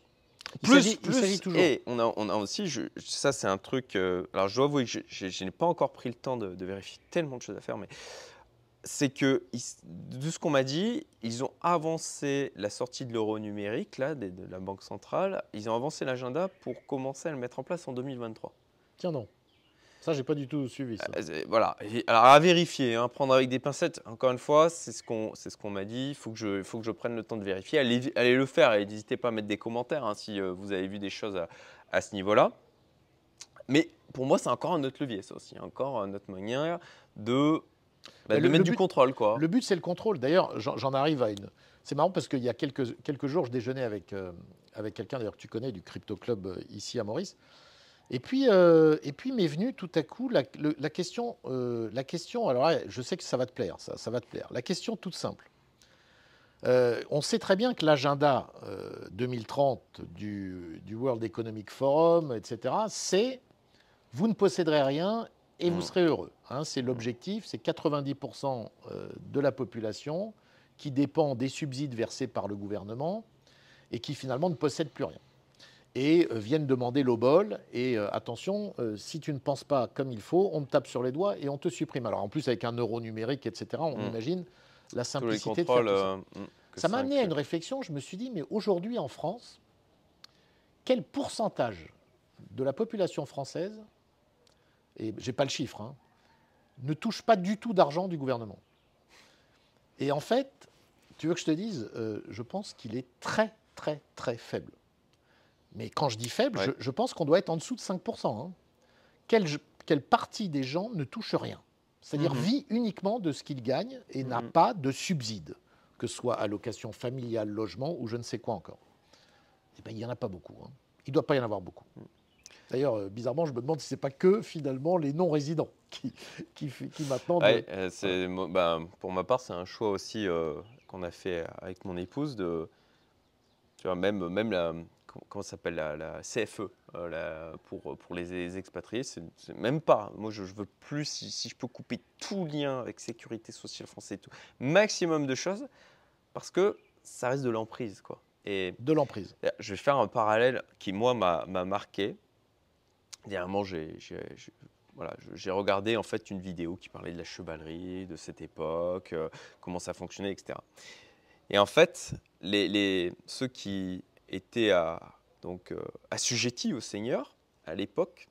il s'agit toujours. Et on a aussi, ça c'est un truc, alors je dois avouer que je n'ai pas encore pris le temps de vérifier tellement de choses à faire, mais c'est que de ce qu'on m'a dit, ils ont avancé la sortie de l'euro numérique, là, de la Banque centrale, ils ont avancé l'agenda pour commencer à le mettre en place en 2023. Tiens non, ça j'ai pas du tout suivi ça. Voilà, alors à vérifier, hein, prendre avec des pincettes, encore une fois, c'est ce qu'on m'a dit, il faut que je prenne le temps de vérifier, allez le faire et n'hésitez pas à mettre des commentaires, hein, si vous avez vu des choses à ce niveau-là. Mais pour moi, c'est encore un autre levier, ça aussi, encore un autre moyen de, mettre du contrôle, quoi. Le but, c'est le contrôle. D'ailleurs, j'en arrive à une... C'est marrant parce qu'il y a quelques jours, je déjeunais avec quelqu'un, d'ailleurs, que tu connais, du Crypto Club ici à Maurice. Et puis m'est venue tout à coup la question, alors là, je sais que ça va te plaire, ça va te plaire. La question toute simple. On sait très bien que l'agenda 2030 du World Economic Forum, etc., c'est « vous ne posséderez rien et vous serez heureux ». Hein, c'est l'objectif, c'est 90% de la population qui dépend des subsides versés par le gouvernement et qui finalement ne possède plus rien. Et viennent demander l'aubole. Et attention, si tu ne penses pas comme il faut, on te tape sur les doigts et on te supprime. Alors en plus, avec un euro numérique, etc., on imagine la simplicité de faire tout ça. Ça m'a amené à une réflexion. Je me suis dit, mais aujourd'hui en France, quel pourcentage de la population française, et je n'ai pas le chiffre, hein, ne touche pas du tout d'argent du gouvernement? Et en fait, tu veux que je te dise, je pense qu'il est très, très, très faible. Mais quand je dis faible, ouais, je pense qu'on doit être en dessous de 5%. Hein. Quelle partie des gens ne touche rien? C'est-à-dire vit uniquement de ce qu'ils gagnent et n'a pas de subsides, que ce soit allocation familiale, logement ou je ne sais quoi encore. Eh bien, il n'y en a pas beaucoup. Hein. Il ne doit pas y en avoir beaucoup. D'ailleurs, bizarrement, je me demande si ce n'est pas que, finalement, les non-résidents qui maintenant… Ouais, pour ma part, c'est un choix aussi qu'on a fait avec mon épouse de… Tu vois, même la… Comment ça s'appelle la CFE pour les expatriés, c'est même pas. Moi, je veux plus, si je peux couper tout lien avec sécurité sociale française et tout, maximum de choses, parce que ça reste de l'emprise, quoi. Et de l'emprise. Je vais faire un parallèle qui, moi, m'a marqué. Dernièrement, j'ai regardé en fait une vidéo qui parlait de la chevalerie, de cette époque, comment ça fonctionnait, etc. Et en fait, ceux qui étaient assujettis au seigneur à l'époque,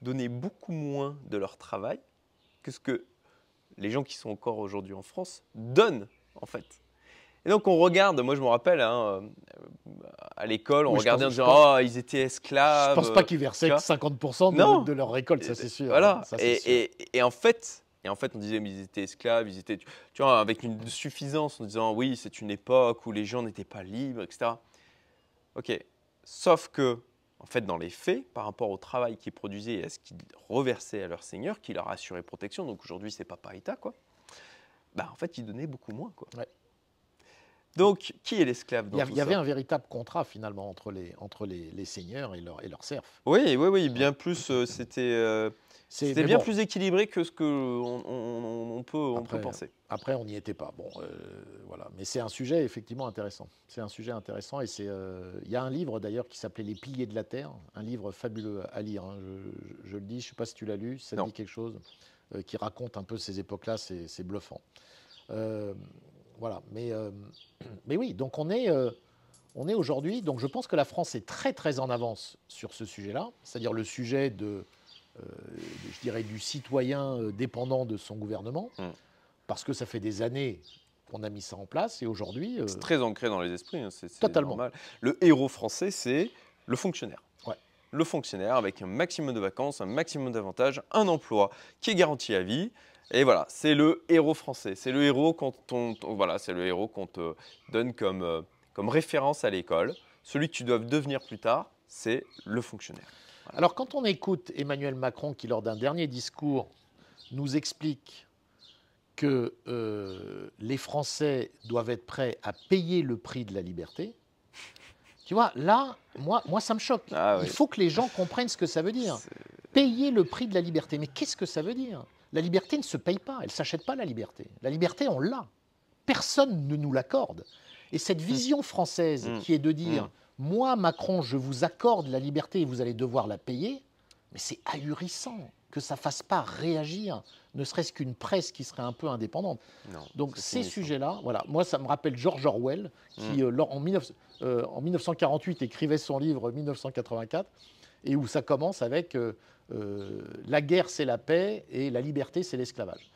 donnaient beaucoup moins de leur travail que ce que les gens qui sont encore aujourd'hui en France donnent, en fait. Et donc, on regarde, moi je me rappelle, hein, à l'école, on regardait en disant « Oh, ils étaient esclaves ». Je ne pense pas qu'ils versaient 50% de leur récolte, ça c'est sûr. Voilà, ça, et en fait, on disait, mais ils étaient esclaves, ils étaient… Tu vois, avec une suffisance, en disant « Oui, c'est une époque où les gens n'étaient pas libres, etc. » Ok, sauf que en fait, dans les faits, par rapport au travail qu'ils produisaient et à ce qu'ils reversaient à leur seigneur, qui leur assurait protection, donc aujourd'hui, c'est papa État, quoi. Bah, en fait, ils donnaient beaucoup moins, quoi. Ouais. Donc, qui est l'esclave dans tout ça ? Il y avait un véritable contrat, finalement, entre les seigneurs et leurs serfs. Oui, oui, oui, bien plus, c'était bien plus équilibré que ce qu'on peut penser. Après, on n'y était pas. Bon, voilà. Mais c'est un sujet effectivement intéressant. C'est un sujet intéressant et c'est. Il y a un livre d'ailleurs qui s'appelait Les Piliers de la Terre, un livre fabuleux à lire. Hein. Je le dis, je ne sais pas si tu l'as lu. Ça dit quelque chose qui raconte un peu ces époques-là. C'est bluffant. Voilà. Mais oui. Donc on est aujourd'hui. Donc je pense que la France est très très en avance sur ce sujet-là, c'est-à-dire le sujet de je dirais du citoyen dépendant de son gouvernement, parce que ça fait des années qu'on a mis ça en place et aujourd'hui… C'est très ancré dans les esprits, hein, c'est totalement normal. Le héros français, c'est le fonctionnaire. Ouais. Le fonctionnaire avec un maximum de vacances, un maximum d'avantages, un emploi qui est garanti à vie. Et voilà, c'est le héros français. C'est le héros qu'on te donne comme référence à l'école. Celui que tu dois devenir plus tard, c'est le fonctionnaire. Alors, quand on écoute Emmanuel Macron qui, lors d'un dernier discours, nous explique que les Français doivent être prêts à payer le prix de la liberté, tu vois, là, moi ça me choque. Ah, oui. Il faut que les gens comprennent ce que ça veut dire. Payer le prix de la liberté. Mais qu'est-ce que ça veut dire? La liberté ne se paye pas, elle ne s'achète pas la liberté. La liberté, on l'a. Personne ne nous l'accorde. Et cette vision française qui est de dire… Moi, Macron, je vous accorde la liberté et vous allez devoir la payer, mais c'est ahurissant que ça ne fasse pas réagir, ne serait-ce qu'une presse qui serait un peu indépendante. Non, donc ces sujets-là, voilà, moi ça me rappelle George Orwell, qui en 1948 écrivait son livre 1984, et où ça commence avec la guerre c'est la paix et la liberté c'est l'esclavage.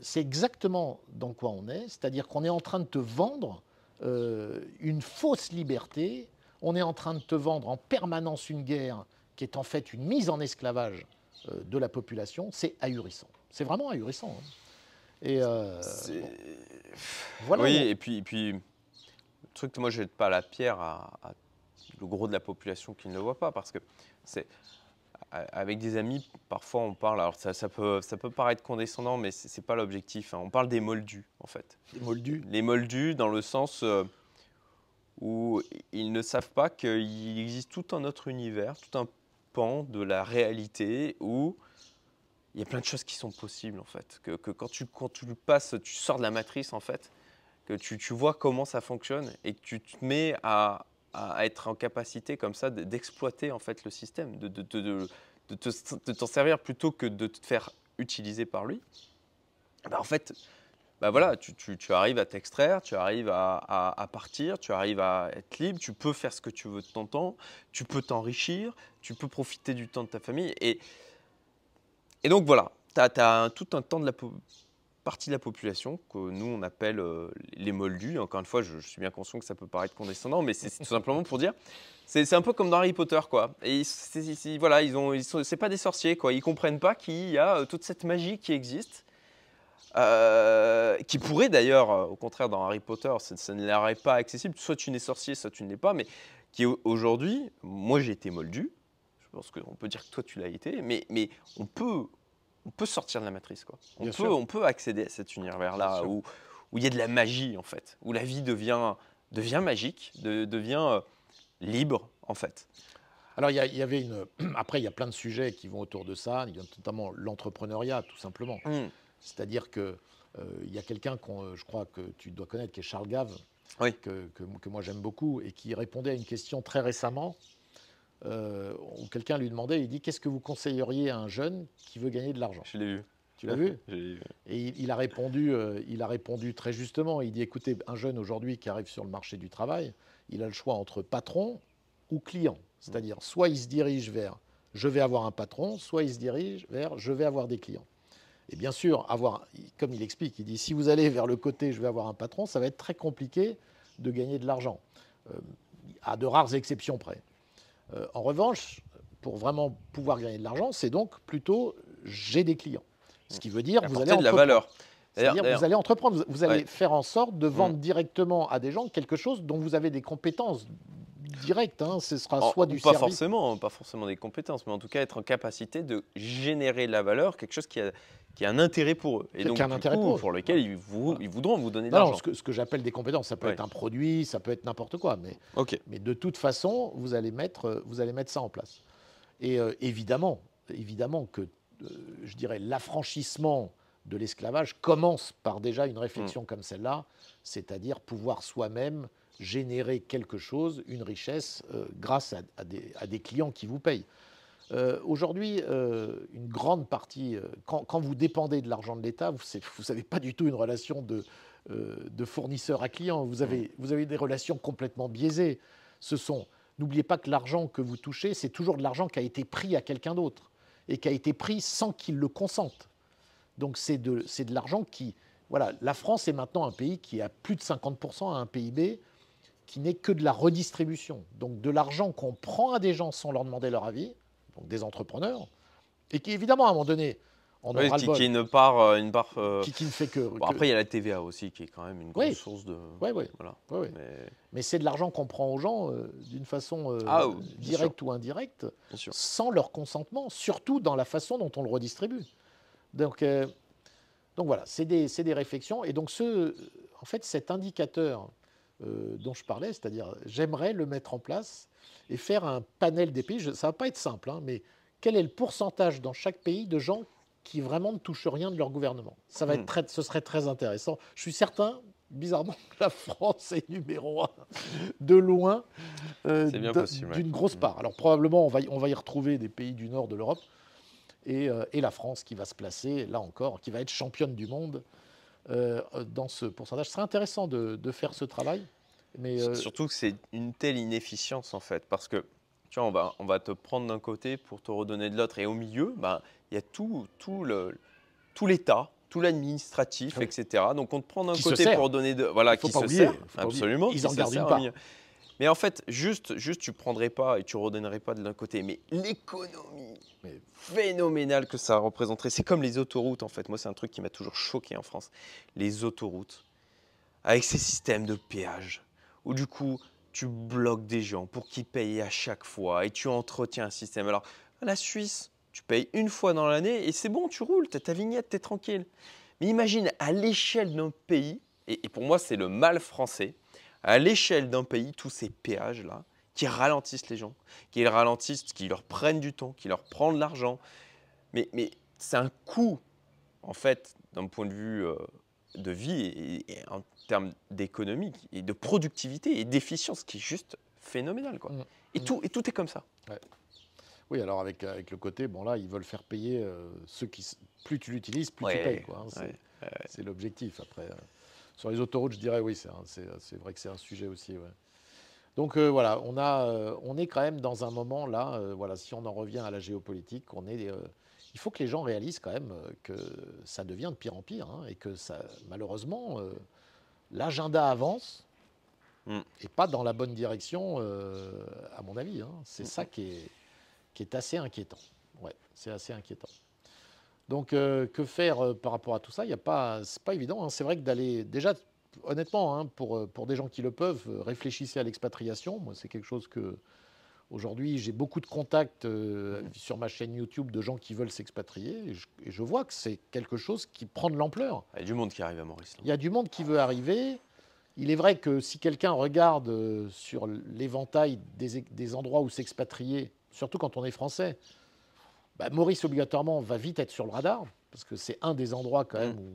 C'est exactement dans quoi on est, c'est-à-dire qu'on est en train de te vendre une fausse liberté. On est en train de te vendre en permanence une guerre qui est en fait une mise en esclavage de la population. C'est ahurissant. C'est vraiment ahurissant. Hein. Et bon. Voilà. Oui, et puis, le truc que moi, je ne jette pas la pierre à le gros de la population qui ne le voit pas, parce que c'est… Avec des amis, parfois on parle, alors ça peut paraître condescendant, mais ce n'est pas l'objectif. Hein. On parle des moldus, en fait. Des moldus ? Les moldus, dans le sens… où ils ne savent pas qu'il existe tout un autre univers, tout un pan de la réalité où il y a plein de choses qui sont possibles en fait. Que quand tu passes, tu sors de la matrice en fait, que tu vois comment ça fonctionne et que tu te mets à être en capacité comme ça d'exploiter en fait le système, de t'en servir plutôt que de te faire utiliser par lui. Ben, en fait… Bah voilà, tu arrives à t'extraire, tu arrives à partir, tu arrives à être libre, tu peux faire ce que tu veux de ton temps, tu peux t'enrichir, tu peux profiter du temps de ta famille. Et donc voilà, tu as tout un temps de la partie de la population que nous on appelle les moldus. Et encore une fois, je suis bien conscient que ça peut paraître condescendant, mais c'est tout simplement pour dire, c'est un peu comme dans Harry Potter quoi. Et voilà, c'est pas des sorciers quoi, ils comprennent pas qu'il y a toute cette magie qui existe. Qui pourrait d'ailleurs, au contraire dans Harry Potter, ça ne leur est pas accessible. Soit tu n'es sorcier, soit tu ne l'es pas. Mais qui aujourd'hui, moi j'ai été moldu. Je pense qu'on peut dire que toi tu l'as été. Mais on peut sortir de la matrice, quoi. On peut accéder à cet univers-là où il y a de la magie en fait, où la vie devient magique, devient libre en fait. Alors, il y avait une. Après, il y a plein de sujets qui vont autour de ça. Il y a notamment l'entrepreneuriat, tout simplement. C'est-à-dire qu'il y a quelqu'un, je crois que tu dois connaître, qui est Charles Gave, oui. que moi j'aime beaucoup, et qui répondait à une question très récemment, où quelqu'un lui demandait, il dit « Qu'est-ce que vous conseilleriez à un jeune qui veut gagner de l'argent ?» Je l'ai vu. Tu l'as vu ? Je l'ai vu. Et il a répondu très justement, il dit « Écoutez, un jeune aujourd'hui qui arrive sur le marché du travail, il a le choix entre patron ou client. C'est-à-dire soit il se dirige vers « Je vais avoir un patron », soit il se dirige vers « Je vais avoir des clients ». Et bien sûr, comme il explique, il dit, si vous allez vers le côté, je vais avoir un patron, ça va être très compliqué de gagner de l'argent, à de rares exceptions près. En revanche, pour vraiment pouvoir gagner de l'argent, c'est donc plutôt, j'ai des clients. Ce qui veut dire, vous allez, de la valeur. C'est-à-dire, vous allez entreprendre, vous allez faire en sorte de vendre directement à des gens quelque chose dont vous avez des compétences directe, hein. Ce sera soit du service. Pas forcément des compétences, mais en tout cas être en capacité de générer de la valeur, quelque chose qui a un intérêt pour eux. Et donc, pour lequel ils voudront vous donner de l'argent. Ce que j'appelle des compétences, ça peut être un produit, ça peut être n'importe quoi, mais de toute façon, vous allez mettre ça en place. Et évidemment que, je dirais, l'affranchissement de l'esclavage commence par déjà une réflexion comme celle-là, c'est-à-dire pouvoir soi-même générer quelque chose, une richesse, grâce à des clients qui vous payent. Aujourd'hui, une grande partie, quand vous dépendez de l'argent de l'État, vous n'avez pas du tout une relation de fournisseur à client, vous avez des relations complètement biaisées. N'oubliez pas que l'argent que vous touchez, c'est toujours de l'argent qui a été pris à quelqu'un d'autre et qui a été pris sans qu'il le consente. Donc c'est de l'argent qui... Voilà, la France est maintenant un pays qui a plus de 50% à un PIB qui n'est que de la redistribution. Donc de l'argent qu'on prend à des gens sans leur demander leur avis, donc des entrepreneurs, et qui évidemment à un moment donné... qui est une part qui ne fait que... Après, il y a la TVA aussi, qui est quand même une grosse source de... Mais c'est de l'argent qu'on prend aux gens d'une façon directe ou indirecte, sans leur consentement, surtout dans la façon dont on le redistribue. Donc voilà, c'est des réflexions. Et donc en fait, cet indicateur dont je parlais, c'est-à-dire j'aimerais le mettre en place et faire un panel des pays. Ça ne va pas être simple, hein, mais quel est le pourcentage dans chaque pays de gens qui vraiment ne touchent rien de leur gouvernement? Ça va être ce serait très intéressant. Je suis certain, bizarrement, que la France est numéro 1 de loin, d'une grosse part. Alors probablement, on va y retrouver des pays du nord de l'Europe. Et la France qui va se placer, là encore, qui va être championne du monde dans ce pourcentage. Ce serait intéressant de faire ce travail. Mais surtout que c'est une telle inefficience, en fait, parce que tu vois, on va te prendre d'un côté pour te redonner de l'autre. Et au milieu, y a tout l'État, tout l'administratif, etc. Donc on te prend d'un côté pour redonner de l'autre. Voilà, qui se sert. Absolument. Ils en gardent une part. Mais en fait, juste tu ne prendrais pas et tu ne redonnerais pas de l'un côté. Mais l'économie phénoménale que ça représenterait, c'est comme les autoroutes en fait. Moi, c'est un truc qui m'a toujours choqué en France. Les autoroutes, avec ces systèmes de péage, où du coup, tu bloques des gens pour qu'ils payent à chaque fois et tu entretiens un système. Alors, à la Suisse, tu payes une fois dans l'année et c'est bon, tu roules, tu as ta vignette, tu es tranquille. Mais imagine, à l'échelle d'un pays, et pour moi, c'est le mal français, à l'échelle d'un pays, tous ces péages-là, qui ralentissent les gens, qui les ralentissent, qui leur prennent du temps, qui leur prennent de l'argent. Mais c'est un coût, en fait, d'un point de vue de vie et en termes d'économie, et de productivité et d'efficience, qui est juste phénoménal, quoi. Et tout est comme ça. Ouais. Oui, alors avec le côté, bon là, ils veulent faire payer ceux qui... Plus tu l'utilises, plus tu payes, quoi. Hein, c'est l'objectif, après. Sur les autoroutes, je dirais oui, c'est vrai que c'est un sujet aussi. Ouais. Donc voilà, on est quand même dans un moment là, voilà, si on en revient à la géopolitique, il faut que les gens réalisent quand même que ça devient de pire en pire, hein, et que ça, malheureusement, l'agenda avance et pas dans la bonne direction, à mon avis. Hein. C'est ça qui est assez inquiétant. Ouais, c'est assez inquiétant. Donc, que faire par rapport à tout ça? Ce n'est pas évident. Hein. C'est vrai que d'aller... Déjà, honnêtement, hein, pour des gens qui le peuvent, réfléchissez à l'expatriation. Moi, c'est quelque chose que... Aujourd'hui, j'ai beaucoup de contacts sur ma chaîne YouTube de gens qui veulent s'expatrier. Et je vois que c'est quelque chose qui prend de l'ampleur. Il y a du monde qui arrive à Maurice. Il y a du monde qui veut arriver. Il est vrai que si quelqu'un regarde sur l'éventail des endroits où s'expatrier, surtout quand on est français... Bah, Maurice, obligatoirement, va vite être sur le radar, parce que c'est un des endroits quand même où...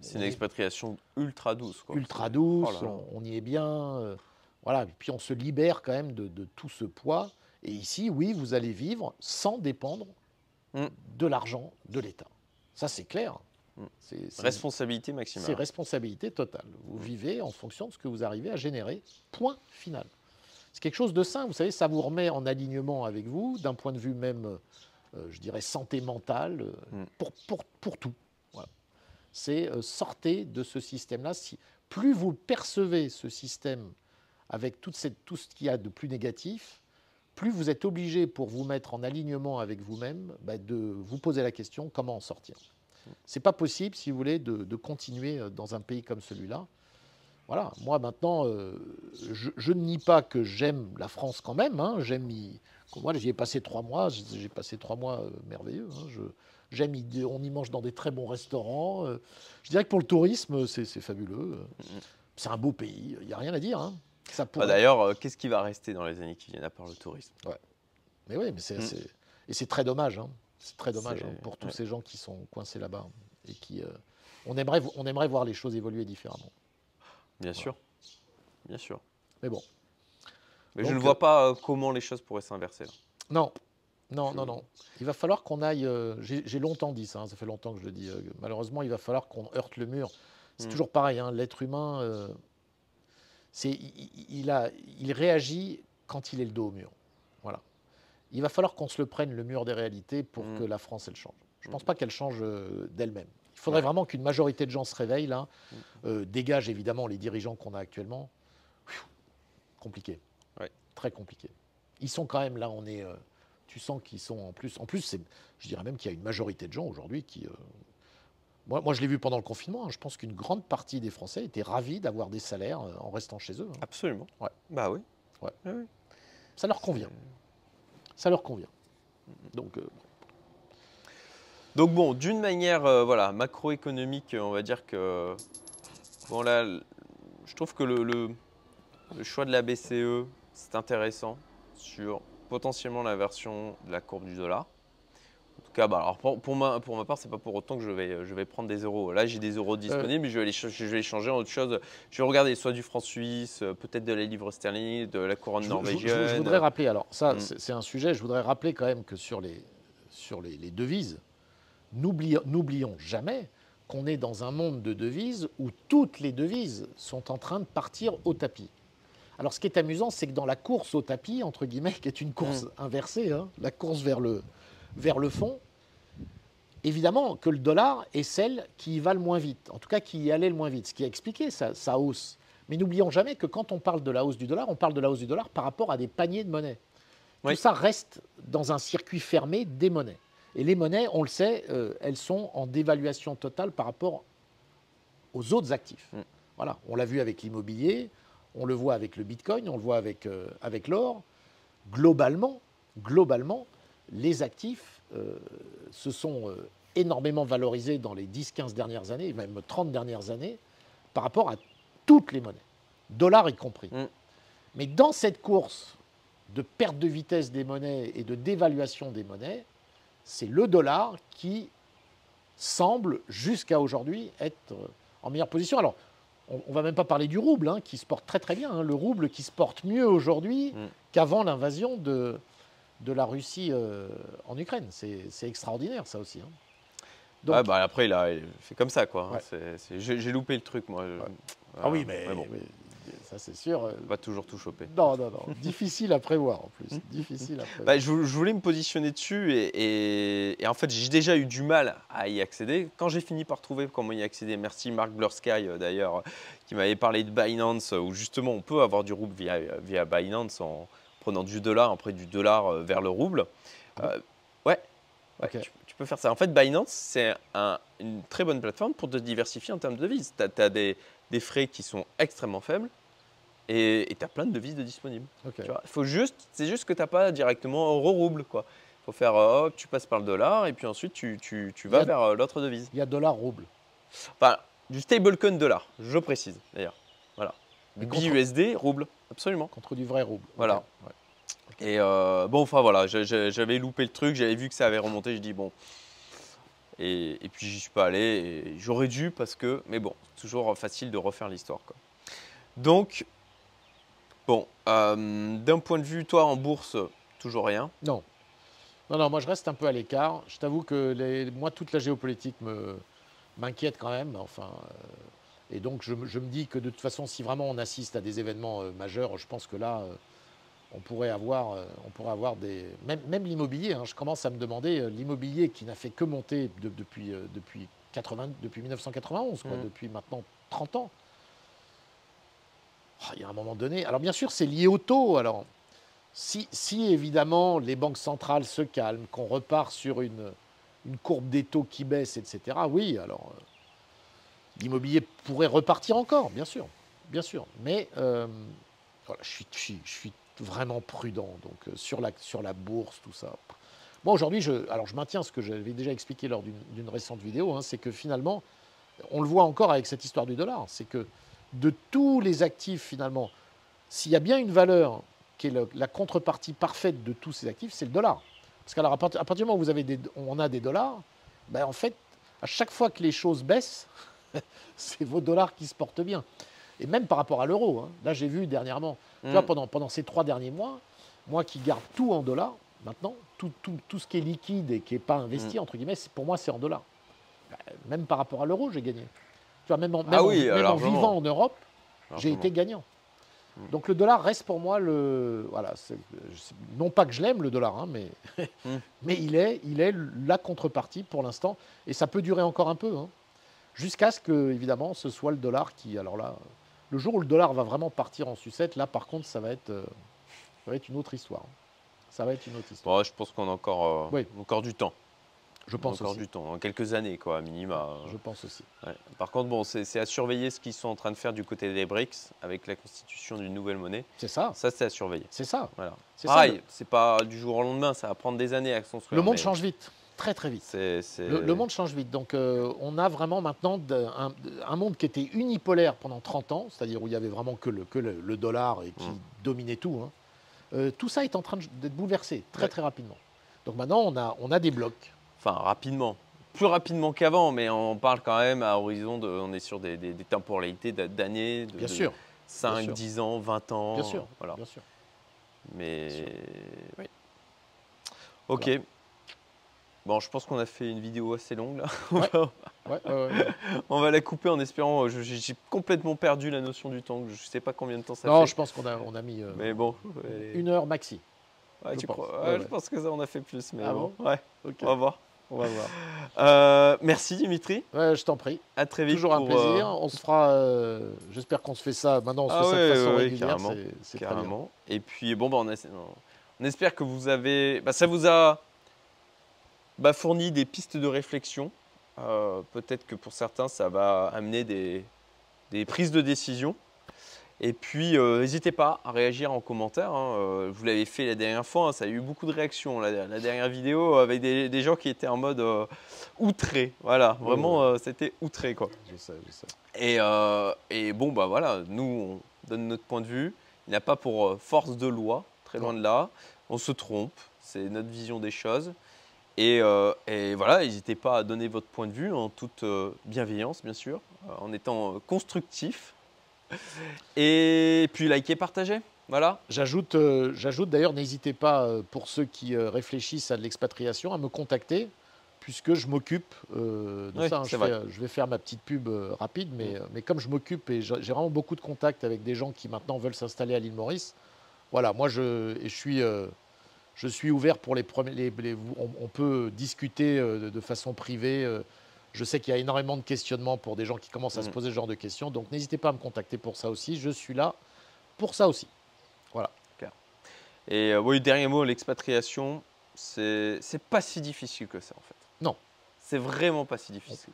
C'est une expatriation ultra douce, quoi. Ultra douce, on y est bien, voilà. Et puis on se libère quand même de tout ce poids. Et ici, oui, vous allez vivre sans dépendre de l'argent de l'État. Ça, c'est clair. Responsabilité maximale. C'est responsabilité totale. Vous vivez en fonction de ce que vous arrivez à générer. Point final. C'est quelque chose de sain, vous savez, ça vous remet en alignement avec vous, d'un point de vue même... je dirais santé mentale, pour tout. Voilà. C'est sortez de ce système-là. Plus vous percevez ce système avec tout ce qu'il y a de plus négatif, plus vous êtes obligé, pour vous mettre en alignement avec vous-même, bah, de vous poser la question comment en sortir. Ce n'est pas possible, si vous voulez, de continuer dans un pays comme celui-là. Voilà, moi maintenant, je ne nie pas que j'aime la France quand même. Hein, j'aime y... Moi, j'y ai passé 3 mois. J'ai passé 3 mois merveilleux. Hein, j'aime y... On y mange dans des très bons restaurants. Je dirais que pour le tourisme, c'est fabuleux. C'est un beau pays. Il n'y a rien à dire. Hein. Pourrait... Bah, d'ailleurs, qu'est-ce qui va rester dans les années qui viennent à part le tourisme? Ouais. Mais oui, mais c'est assez... Et c'est très dommage. Hein. C'est très dommage hein, pour tous ces gens qui sont coincés là-bas. Et qui, on aimerait voir les choses évoluer différemment. Bien sûr, bien sûr. Mais bon. Mais donc, je ne vois pas comment les choses pourraient s'inverser. Non, non, non, non. Il va falloir qu'on aille... j'ai longtemps dit ça, hein, ça fait longtemps que je le dis. Malheureusement, il va falloir qu'on heurte le mur. C'est toujours pareil, hein, l'être humain, il réagit quand il est le dos au mur. Voilà. Il va falloir qu'on se le prenne, le mur des réalités, pour que la France, elle change. Je ne pense pas qu'elle change d'elle-même. Il faudrait vraiment qu'une majorité de gens se réveillent, là, dégage évidemment les dirigeants qu'on a actuellement. Compliqué, très compliqué. Ils sont quand même là, on est, tu sens qu'ils sont en plus, je dirais même qu'il y a une majorité de gens aujourd'hui qui... Moi, je l'ai vu pendant le confinement, hein, je pense qu'une grande partie des Français étaient ravis d'avoir des salaires en restant chez eux. Hein. Absolument. Ouais. Bah oui. Ouais. Ah oui. Ça leur convient. Ça leur convient. Donc... Donc bon, d'une manière voilà, macroéconomique, on va dire que bon, là, je trouve que le choix de la BCE, c'est intéressant sur potentiellement l'inversion de la courbe du dollar. En tout cas, bah, alors pour ma part, ce n'est pas pour autant que je vais prendre des euros. Là, j'ai des euros disponibles, mais je vais les changer en autre chose. Je vais regarder soit du franc suisse, peut-être de la livre sterling, de la couronne norvégienne. Je voudrais rappeler, alors ça, c'est un sujet, je voudrais rappeler quand même que sur les devises, n'oublions jamais qu'on est dans un monde de devises où toutes les devises sont en train de partir au tapis. Alors, ce qui est amusant, c'est que dans la course au tapis, entre guillemets, qui est une course inversée, hein, la course vers le fond, évidemment que le dollar est celle qui y va le moins vite, en tout cas qui y allait le moins vite, ce qui a expliqué sa hausse. Mais n'oublions jamais que quand on parle de la hausse du dollar, on parle de la hausse du dollar par rapport à des paniers de monnaie. Tout ça reste dans un circuit fermé des monnaies. Et les monnaies, on le sait, elles sont en dévaluation totale par rapport aux autres actifs. Voilà, on l'a vu avec l'immobilier, on le voit avec le bitcoin, on le voit avec l'or. Globalement, les actifs se sont énormément valorisés dans les 10-15 dernières années, même 30 dernières années, par rapport à toutes les monnaies, dollars y compris. Mais dans cette course de perte de vitesse des monnaies et de dévaluation des monnaies, c'est le dollar qui semble, jusqu'à aujourd'hui, être en meilleure position. Alors, on ne va même pas parler du rouble, hein, qui se porte très très bien. Hein, le rouble qui se porte mieux aujourd'hui qu'avant l'invasion de la Russie en Ukraine. C'est extraordinaire, ça aussi. Hein. Donc, ouais, bah, après, là, c'est comme ça, quoi. Hein, j'ai loupé le truc, moi. Ouais. Ah oui, mais bon. Ça, c'est sûr. On va toujours tout choper. Non, non, non. Difficile à prévoir, en plus. Difficile à prévoir. Bah, je voulais me positionner dessus et en fait, j'ai déjà eu du mal à y accéder. Quand j'ai fini par trouver comment y accéder, merci Marc Blersky, d'ailleurs, qui m'avait parlé de Binance, où justement, on peut avoir du rouble via Binance en prenant du dollar, en prenant du dollar vers le rouble. Okay. Tu peux faire ça. En fait, Binance, c'est une très bonne plateforme pour te diversifier en termes de devises. Tu as des frais qui sont extrêmement faibles et tu as plein de devises de disponibles. Okay. C'est juste que tu n'as pas directement euro-rouble. Il faut faire, hop, tu passes par le dollar et puis ensuite tu vas vers l'autre devise. Il y a dollar-rouble. Enfin, du stablecoin dollar, je précise d'ailleurs. Voilà. BUSD, rouble, absolument. Contre du vrai rouble. Voilà. Okay. Ouais. Et bon, enfin voilà, j'avais loupé le truc, j'avais vu que ça avait remonté, je dis bon. Et puis j'y suis pas allé, j'aurais dû parce que, mais bon, toujours facile de refaire l'histoire, quoi. Donc, bon, d'un point de vue, toi en bourse, toujours rien? Non. Non, non, moi je reste un peu à l'écart. Je t'avoue que moi, toute la géopolitique m'inquiète quand même, enfin. Et donc, je me dis que de toute façon, si vraiment on assiste à des événements majeurs, je pense que là. On pourrait avoir des... Même l'immobilier, hein, je commence à me demander, l'immobilier qui n'a fait que monter depuis 1991, quoi, depuis maintenant 30 ans. Il y a un moment donné... Alors bien sûr, c'est lié au taux. Alors, si évidemment les banques centrales se calment, qu'on repart sur une courbe des taux qui baisse, etc., oui, alors l'immobilier pourrait repartir encore, bien sûr. bien sûr. Mais voilà, je suis vraiment prudent. Donc, sur la bourse, tout ça. Moi, aujourd'hui, je maintiens ce que j'avais déjà expliqué lors d'une récente vidéo. Hein, c'est que finalement, on le voit encore avec cette histoire du dollar. C'est que de tous les actifs, finalement, s'il y a bien une valeur qui est la contrepartie parfaite de tous ces actifs, c'est le dollar. Parce qu'à partir du moment où on a des dollars, ben en fait, à chaque fois que les choses baissent, c'est vos dollars qui se portent bien. Et même par rapport à l'euro. Hein. Là, j'ai vu dernièrement, tu vois, pendant ces 3 derniers mois, moi qui garde tout en dollars, maintenant, tout ce qui est liquide et qui n'est pas investi, entre guillemets, pour moi, c'est en dollars. Même par rapport à l'euro, j'ai gagné. Tu vois, même en vivant en Europe, j'ai été gagnant. Donc le dollar reste pour moi le... Voilà, non pas que je l'aime, le dollar, hein, mais, mais il est la contrepartie pour l'instant. Et ça peut durer encore un peu. Hein, jusqu'à ce que, évidemment, ce soit le dollar qui... Alors là, le jour où le dollar va vraiment partir en sucette, là, par contre, ça va être une autre histoire. Hein. Ça va être une autre histoire. Ouais, je pense qu'on a encore, encore du temps. Je pense encore aussi. Du temps, en quelques années, quoi, minima. Je pense aussi. Ouais. Par contre, bon, c'est à surveiller ce qu'ils sont en train de faire du côté des BRICS avec la constitution d'une nouvelle monnaie. C'est ça. Ça, c'est à surveiller. C'est ça. Voilà. Pareil, c'est pas du jour au lendemain, ça va prendre des années à construire. Le monde change vite, très très vite. Le monde change vite. Donc, on a vraiment maintenant un monde qui était unipolaire pendant 30 ans, c'est-à-dire où il y avait vraiment que le dollar et qui dominait tout. Hein. Tout ça est en train d'être bouleversé très très rapidement. Donc maintenant, on a des blocs. Enfin, rapidement, plus rapidement qu'avant, mais on parle quand même à horizon, on est sur des temporalités d'années, de 5, 10 ans, 20 ans. Bien sûr, voilà. Bien sûr. Mais, bien sûr. Oui. Ok. Voilà. Bon, je pense qu'on a fait une vidéo assez longue, là. On va la couper en espérant, j'ai complètement perdu la notion du temps, je ne sais pas combien de temps ça fait. Non, je pense qu'on a mis mais bon, une heure maxi. Ouais, je pense que ça, on a fait plus, mais bon. Ouais. Okay. On va voir. On va voir. Merci Dimitri. Ouais, je t'en prie. À très vite. Toujours un plaisir. On se fera. J'espère qu'on se fait ça. Maintenant, on se fait ça de façon régulière. C'est très bien. Et puis bon, bah, on espère que vous avez. Bah, ça vous a fourni des pistes de réflexion. Peut-être que pour certains, ça va amener des prises de décision. Et puis, n'hésitez pas à réagir en commentaire. Hein. Vous l'avez fait la dernière fois, hein, ça a eu beaucoup de réactions, la dernière vidéo, avec des gens qui étaient en mode outré. Voilà, vraiment, c'était outré, quoi. Je sais. Et bon, bah voilà, nous, on donne notre point de vue. Il n'y a pas pour force de loi, très loin de là. On se trompe, c'est notre vision des choses. Et voilà, n'hésitez pas à donner votre point de vue en toute bienveillance, bien sûr, en étant constructif. Et puis likez, partagez, voilà. J'ajoute d'ailleurs, n'hésitez pas pour ceux qui réfléchissent à de l'expatriation à me contacter, puisque je m'occupe de ça. Hein. Je vais faire ma petite pub rapide, mais comme je m'occupe et j'ai vraiment beaucoup de contacts avec des gens qui maintenant veulent s'installer à l'île Maurice, voilà, moi je suis ouvert pour les premiers. On peut discuter de façon privée. Je sais qu'il y a énormément de questionnements pour des gens qui commencent à se poser ce genre de questions. Donc, n'hésitez pas à me contacter pour ça aussi. Je suis là pour ça aussi. Voilà. Claire. Et oui, dernier mot, l'expatriation, c'est pas si difficile que ça, en fait. Non. C'est vraiment pas si difficile.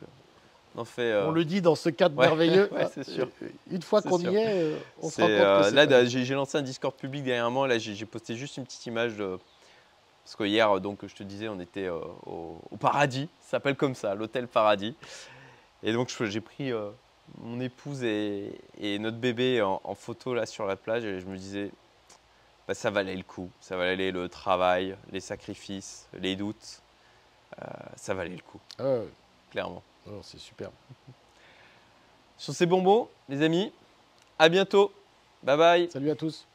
On le dit dans ce cadre merveilleux. Oui, c'est sûr. Une fois qu'on y est, on se rend compte que là, j'ai lancé un Discord public dernièrement. Là, j'ai posté juste une petite image de... Parce que hier, donc, je te disais, on était au paradis, ça s'appelle comme ça, l'hôtel Paradis. Et donc, j'ai pris mon épouse et notre bébé en photo là sur la plage et je me disais, bah, ça valait le coup, ça valait le travail, les sacrifices, les doutes, ça valait le coup, clairement. Oh, c'est superbe. Sur ces bons mots, les amis, à bientôt, bye bye. Salut à tous.